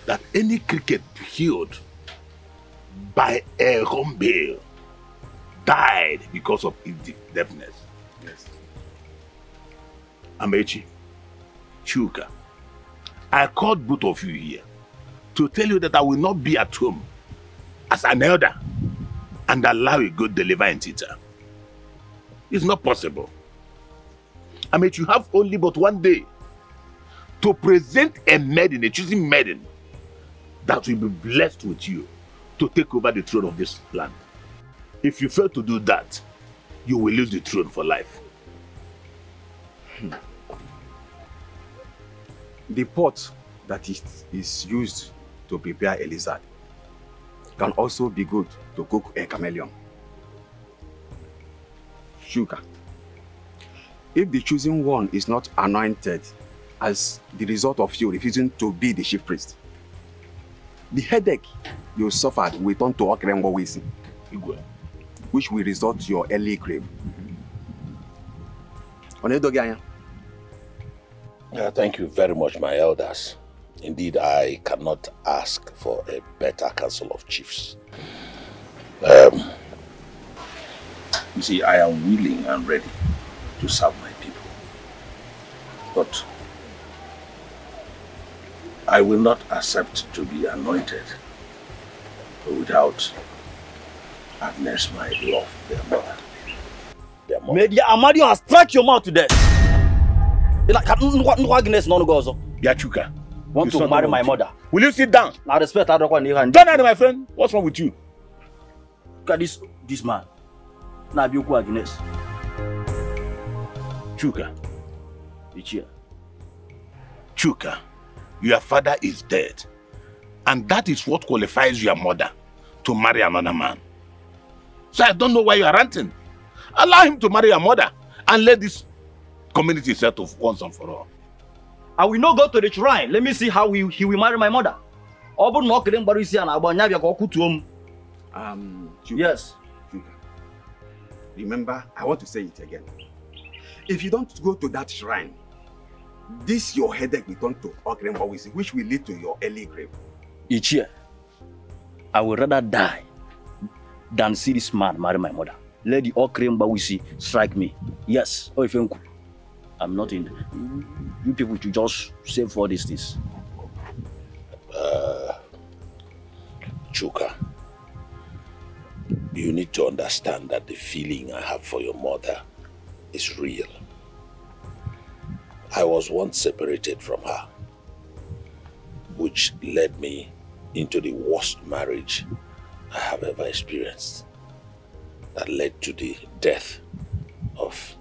That any cricket killed by a hornbill died because of its deafness. Yes. Amaechi, Chuka, I called both of you here to tell you that I will not be at home as an elder and allow a good deliverance. It's not possible. Amaechi, you have only but one day to present a maiden, a choosing maiden, that will be blessed with you to take over the throne of this land. If you fail to do that, you will lose the throne for life. The pot that is used to prepare a lizard can also be good to cook a chameleon. Sugar. If the chosen one is not anointed as the result of you refusing to be the chief priest, the headache you suffered will turn to Okrembo Wisi, which will result to your early grave. Thank you very much, my elders. Indeed, I cannot ask for a better council of chiefs. You see, I am willing and ready to serve my people, but I will not accept to be anointed without Agnes, my love, their mother. May the Amadio strike your mouth to death. Agnes no goes on. Yachuka, want to marry my mother? Will you sit down? I respect her. Don't do my friend. What's wrong with you? Look at this man. Now be Agnes. Chuka, your father is dead, and that is what qualifies your mother to marry another man. So I don't know why you are ranting. Allow him to marry your mother and let this community settle once and for all. I will not go to the shrine. Let me see how he will marry my mother. Chuka, yes. Chuka, remember, I want to say it again. If you don't go to that shrine, this your headache will turn to Okrembo Wisi, which will lead to your early grave. Ichie, I would rather die than see this man marry my mother. Let the Okrem Bawisi strike me. Yes, I'm not in. You people should just save for these things. Chuka, you need to understand that the feeling I have for your mother is real. I was once separated from her, which led me into the worst marriage I have ever experienced. That led to the death of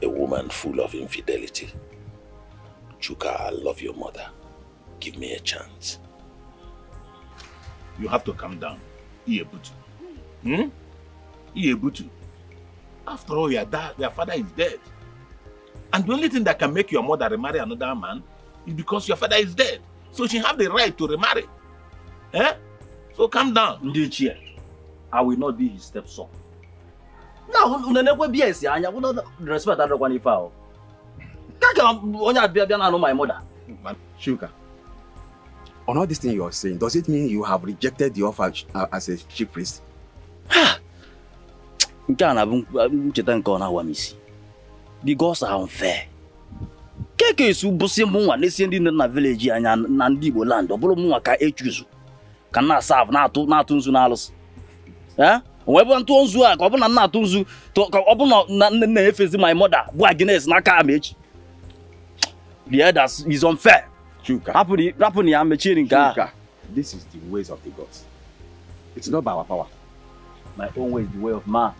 a woman full of infidelity. Chuka, I love your mother. Give me a chance. You have to calm down, Iyebutu. Iyebutu. After all, your father is dead. And the only thing that can make your mother remarry another man is because your father is dead. So she has the right to remarry. Eh? So calm down. Ndichie, I will not be his stepson. No, you will not respect that one if I. My mother. Shuka, on all these things you are saying, does it mean you have rejected the offer as a chief priest? Ha! The gods are unfair. Keke su busimu wa nesiendi na village anya na ndibo land obulu mu aka echuzu kan na serve na atu na tunzu na alus. Eh? Webu ntu onzu a obu na na tunzu to obu na efezi my mother bu Agnes na ka Amaechi. The elders is unfair. Chuka. Happen ya Amaechi nka. This is the ways of the gods. It's not by our power. My own way is the way of man.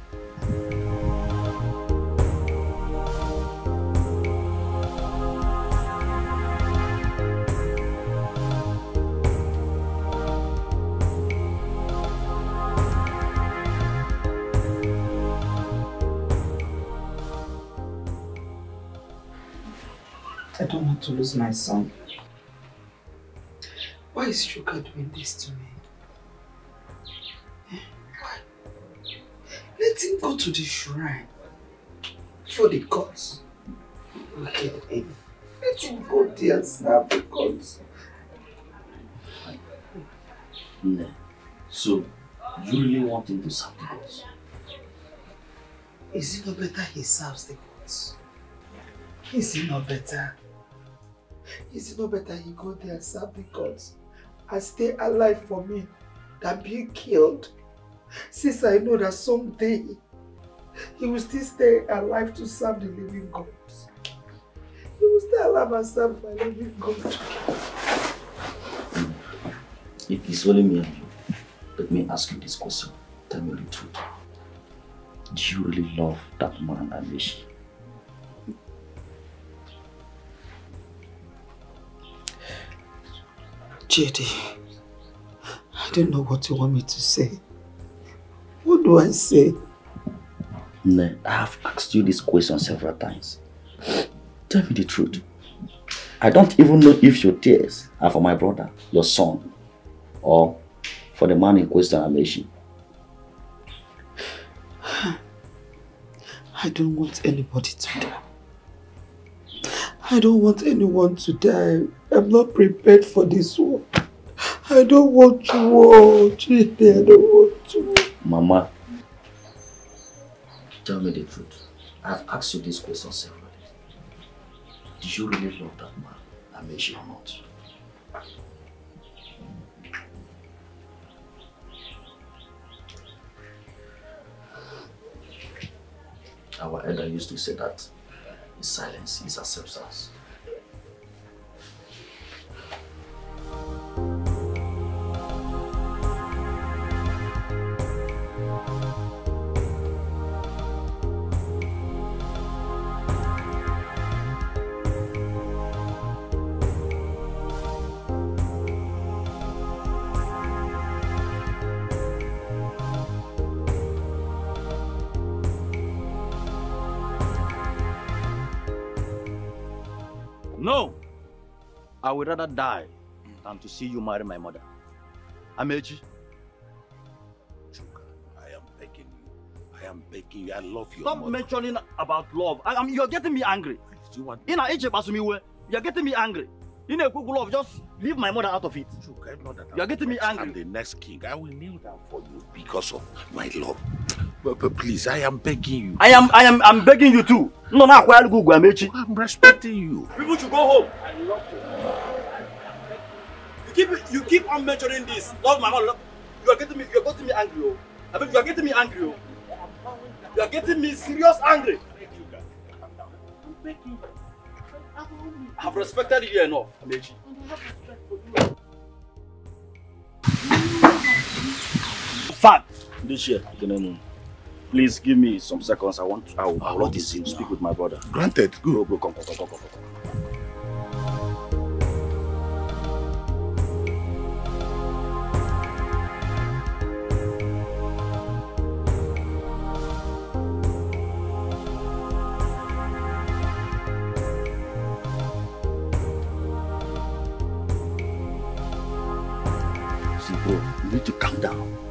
I don't want to lose my son. Why is Chuka doing this to me? Why? Let him go to the shrine for the gods. Let him go there and snap the gods. No. So, you really want him to serve the gods? Is it not better he serves the gods? Is it not better? Is it not better you go there and serve the gods and stay alive for me than being killed? Since I know that someday you will still stay alive to serve the living gods. You will stay alive and serve my living God. It is only me and you. Let me ask you this question. Tell me the truth. Do you really love that man, Amaechi? JD, I don't know what you want me to say. What do I say? No, I have asked you this question several times. Tell me the truth. I don't even know if your tears are for my brother, your son, or for the man in question, Amaechi. I don't want anybody to die. I don't want anyone to die. I'm not prepared for this war. I don't want to war. I don't want to war. Mama, tell me the truth. I've asked you this question several times. Did you really love that man, Amaechi, or not? Our elder used to say that his silence is acceptance. I would rather die than to see you marry my mother. Amaechi. Chuka, I am begging you. I am begging you. I love you. Stop mentioning about love. You're getting me angry. You are getting me angry. In a quick love, just leave my mother out of it. You are getting me angry. I'm the next king. I will kneel down for you because of my love. But please, I am begging you. I'm begging you too. No, no, I'm respecting you. People should go home. I love you. You keep on mentioning this. Love my mother. You are getting me angry. Oh. I mean, you are getting me angry. Oh. You are getting me serious angry. I'm begging you. I have respected you enough, Amaechi. Fact, this year, please give me some seconds. I will not speak with my brother. Granted. Good. Go, come.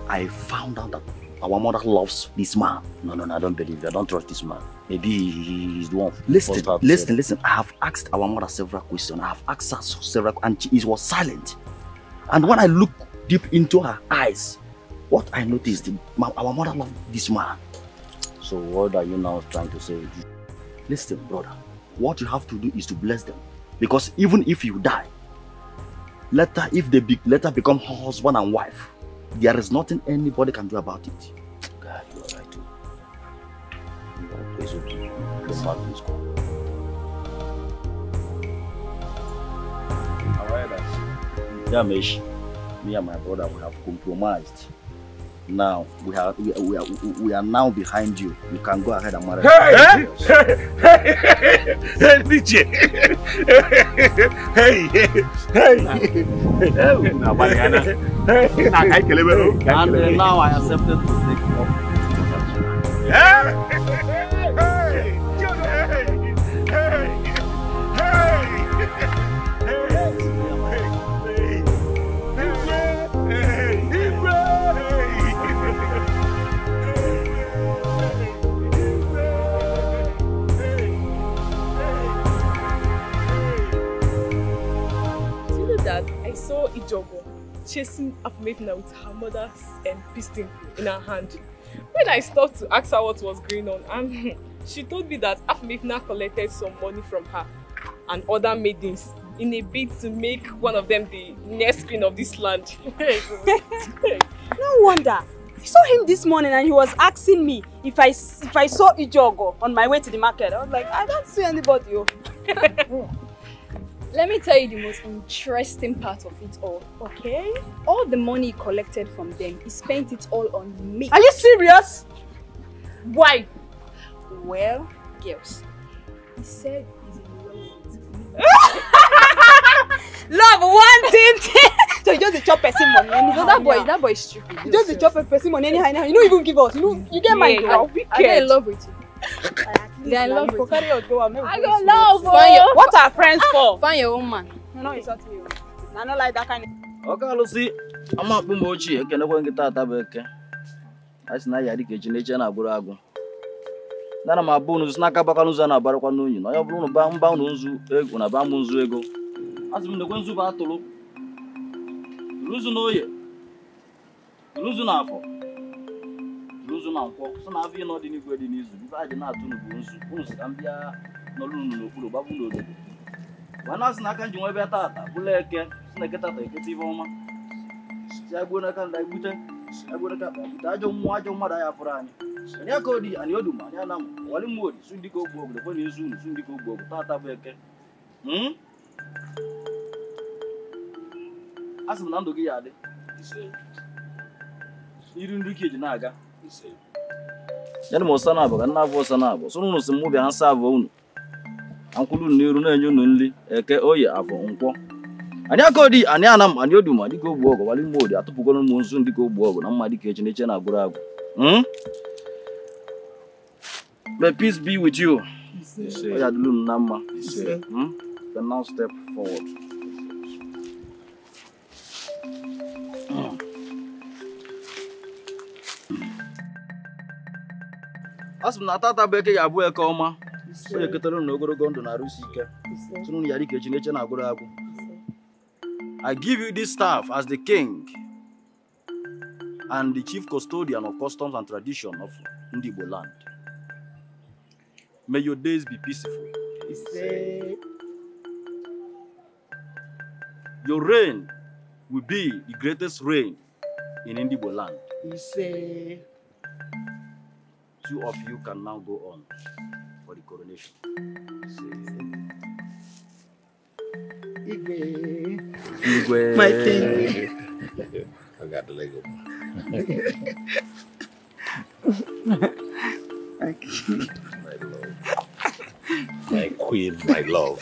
I found out that our mother loves this man. No, I don't believe that. I don't trust this man. Maybe he's the one. Listen. I have asked our mother several questions. I have asked her several, and she was silent. And when I looked deep into her eyes, what I noticed, our mother loved this man. So what are you now trying to say? Listen, brother. What you have to do is to bless them. Because even if you die, later, if they later become husband and wife, there is nothing anybody can do about it. God, you are right. It's okay. The man is gone. However, Amaechi, me and my brother, we have compromised. Now we are now behind you. You can go ahead and marry. Hey, DJ. Hey. And now I accepted to take off. Saw Ijogo chasing Afumefuna with her mother's piston in her hand. When I stopped to ask her what was going on, and she told me that Afumefuna collected some money from her and other maidens in a bid to make one of them the next queen of this land. No wonder. I saw him this morning and he was asking me if I saw Ijogo on my way to the market. I was like, I don't see anybody. Let me tell you the most interesting part of it all, okay? All the money he collected from them, he spent it all on me. Are you serious? Why? Well, girls, he said he's in love with me. Love wanting thing! So you just chop person money anyhow. No, that boy is stupid. You just chop person money anyhow. You don't even give us. You get my girl. I'm in love with you. I love you. I got love. What are friends for? Find your own man. No, it's not you. I don't like that kind of. Okay, Lucy. I'm not going to get out of it. That's not your origination. I'm going to snack up a canoe and barrack on you. I have blown a bound egg on a bamboo ego. As in the ones who are to look. Losing I Then most an hour, and I was an hour. So, no, some movie and Savon. Uncle Nero and you only, a Kaoya, our uncle. And Yakodi, and Yanam, and Yoduma, you go walk while you move the Atopogol Monsoon to go walk on my education. May peace be with you. I had loom number. Then now step forward. As we Natata Becky Abu Coma, so you get a no go to Narusika. Soon Yarikage and Agorago. I give you this staff as the king and the chief custodian of customs and tradition of Ndigbo land. May your days be peaceful. Your reign will be the greatest reign in Ndigbo land. Two of you can now go on for the coronation. Igwe. My king. I got the Lego one. My king. My love. My queen, my love.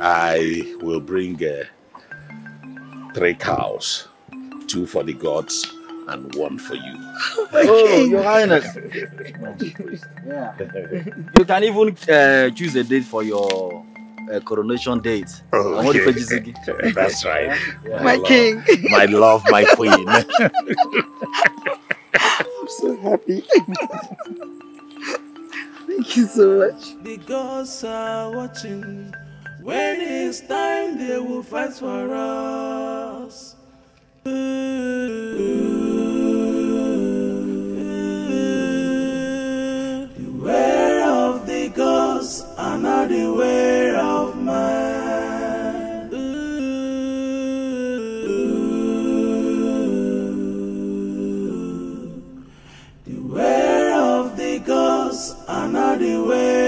I will bring 3 cows. 2 for the gods and 1 for you. Oh, Your Highness. Yeah. You can even choose a date for your coronation date. Oh, okay. That's right. Yeah. My king. My love, my queen. I'm so happy. Thank you so much. The gods are watching. When it's time, they will fight for us. Beware of the gods, and not beware of man. Beware of the gods, and not beware.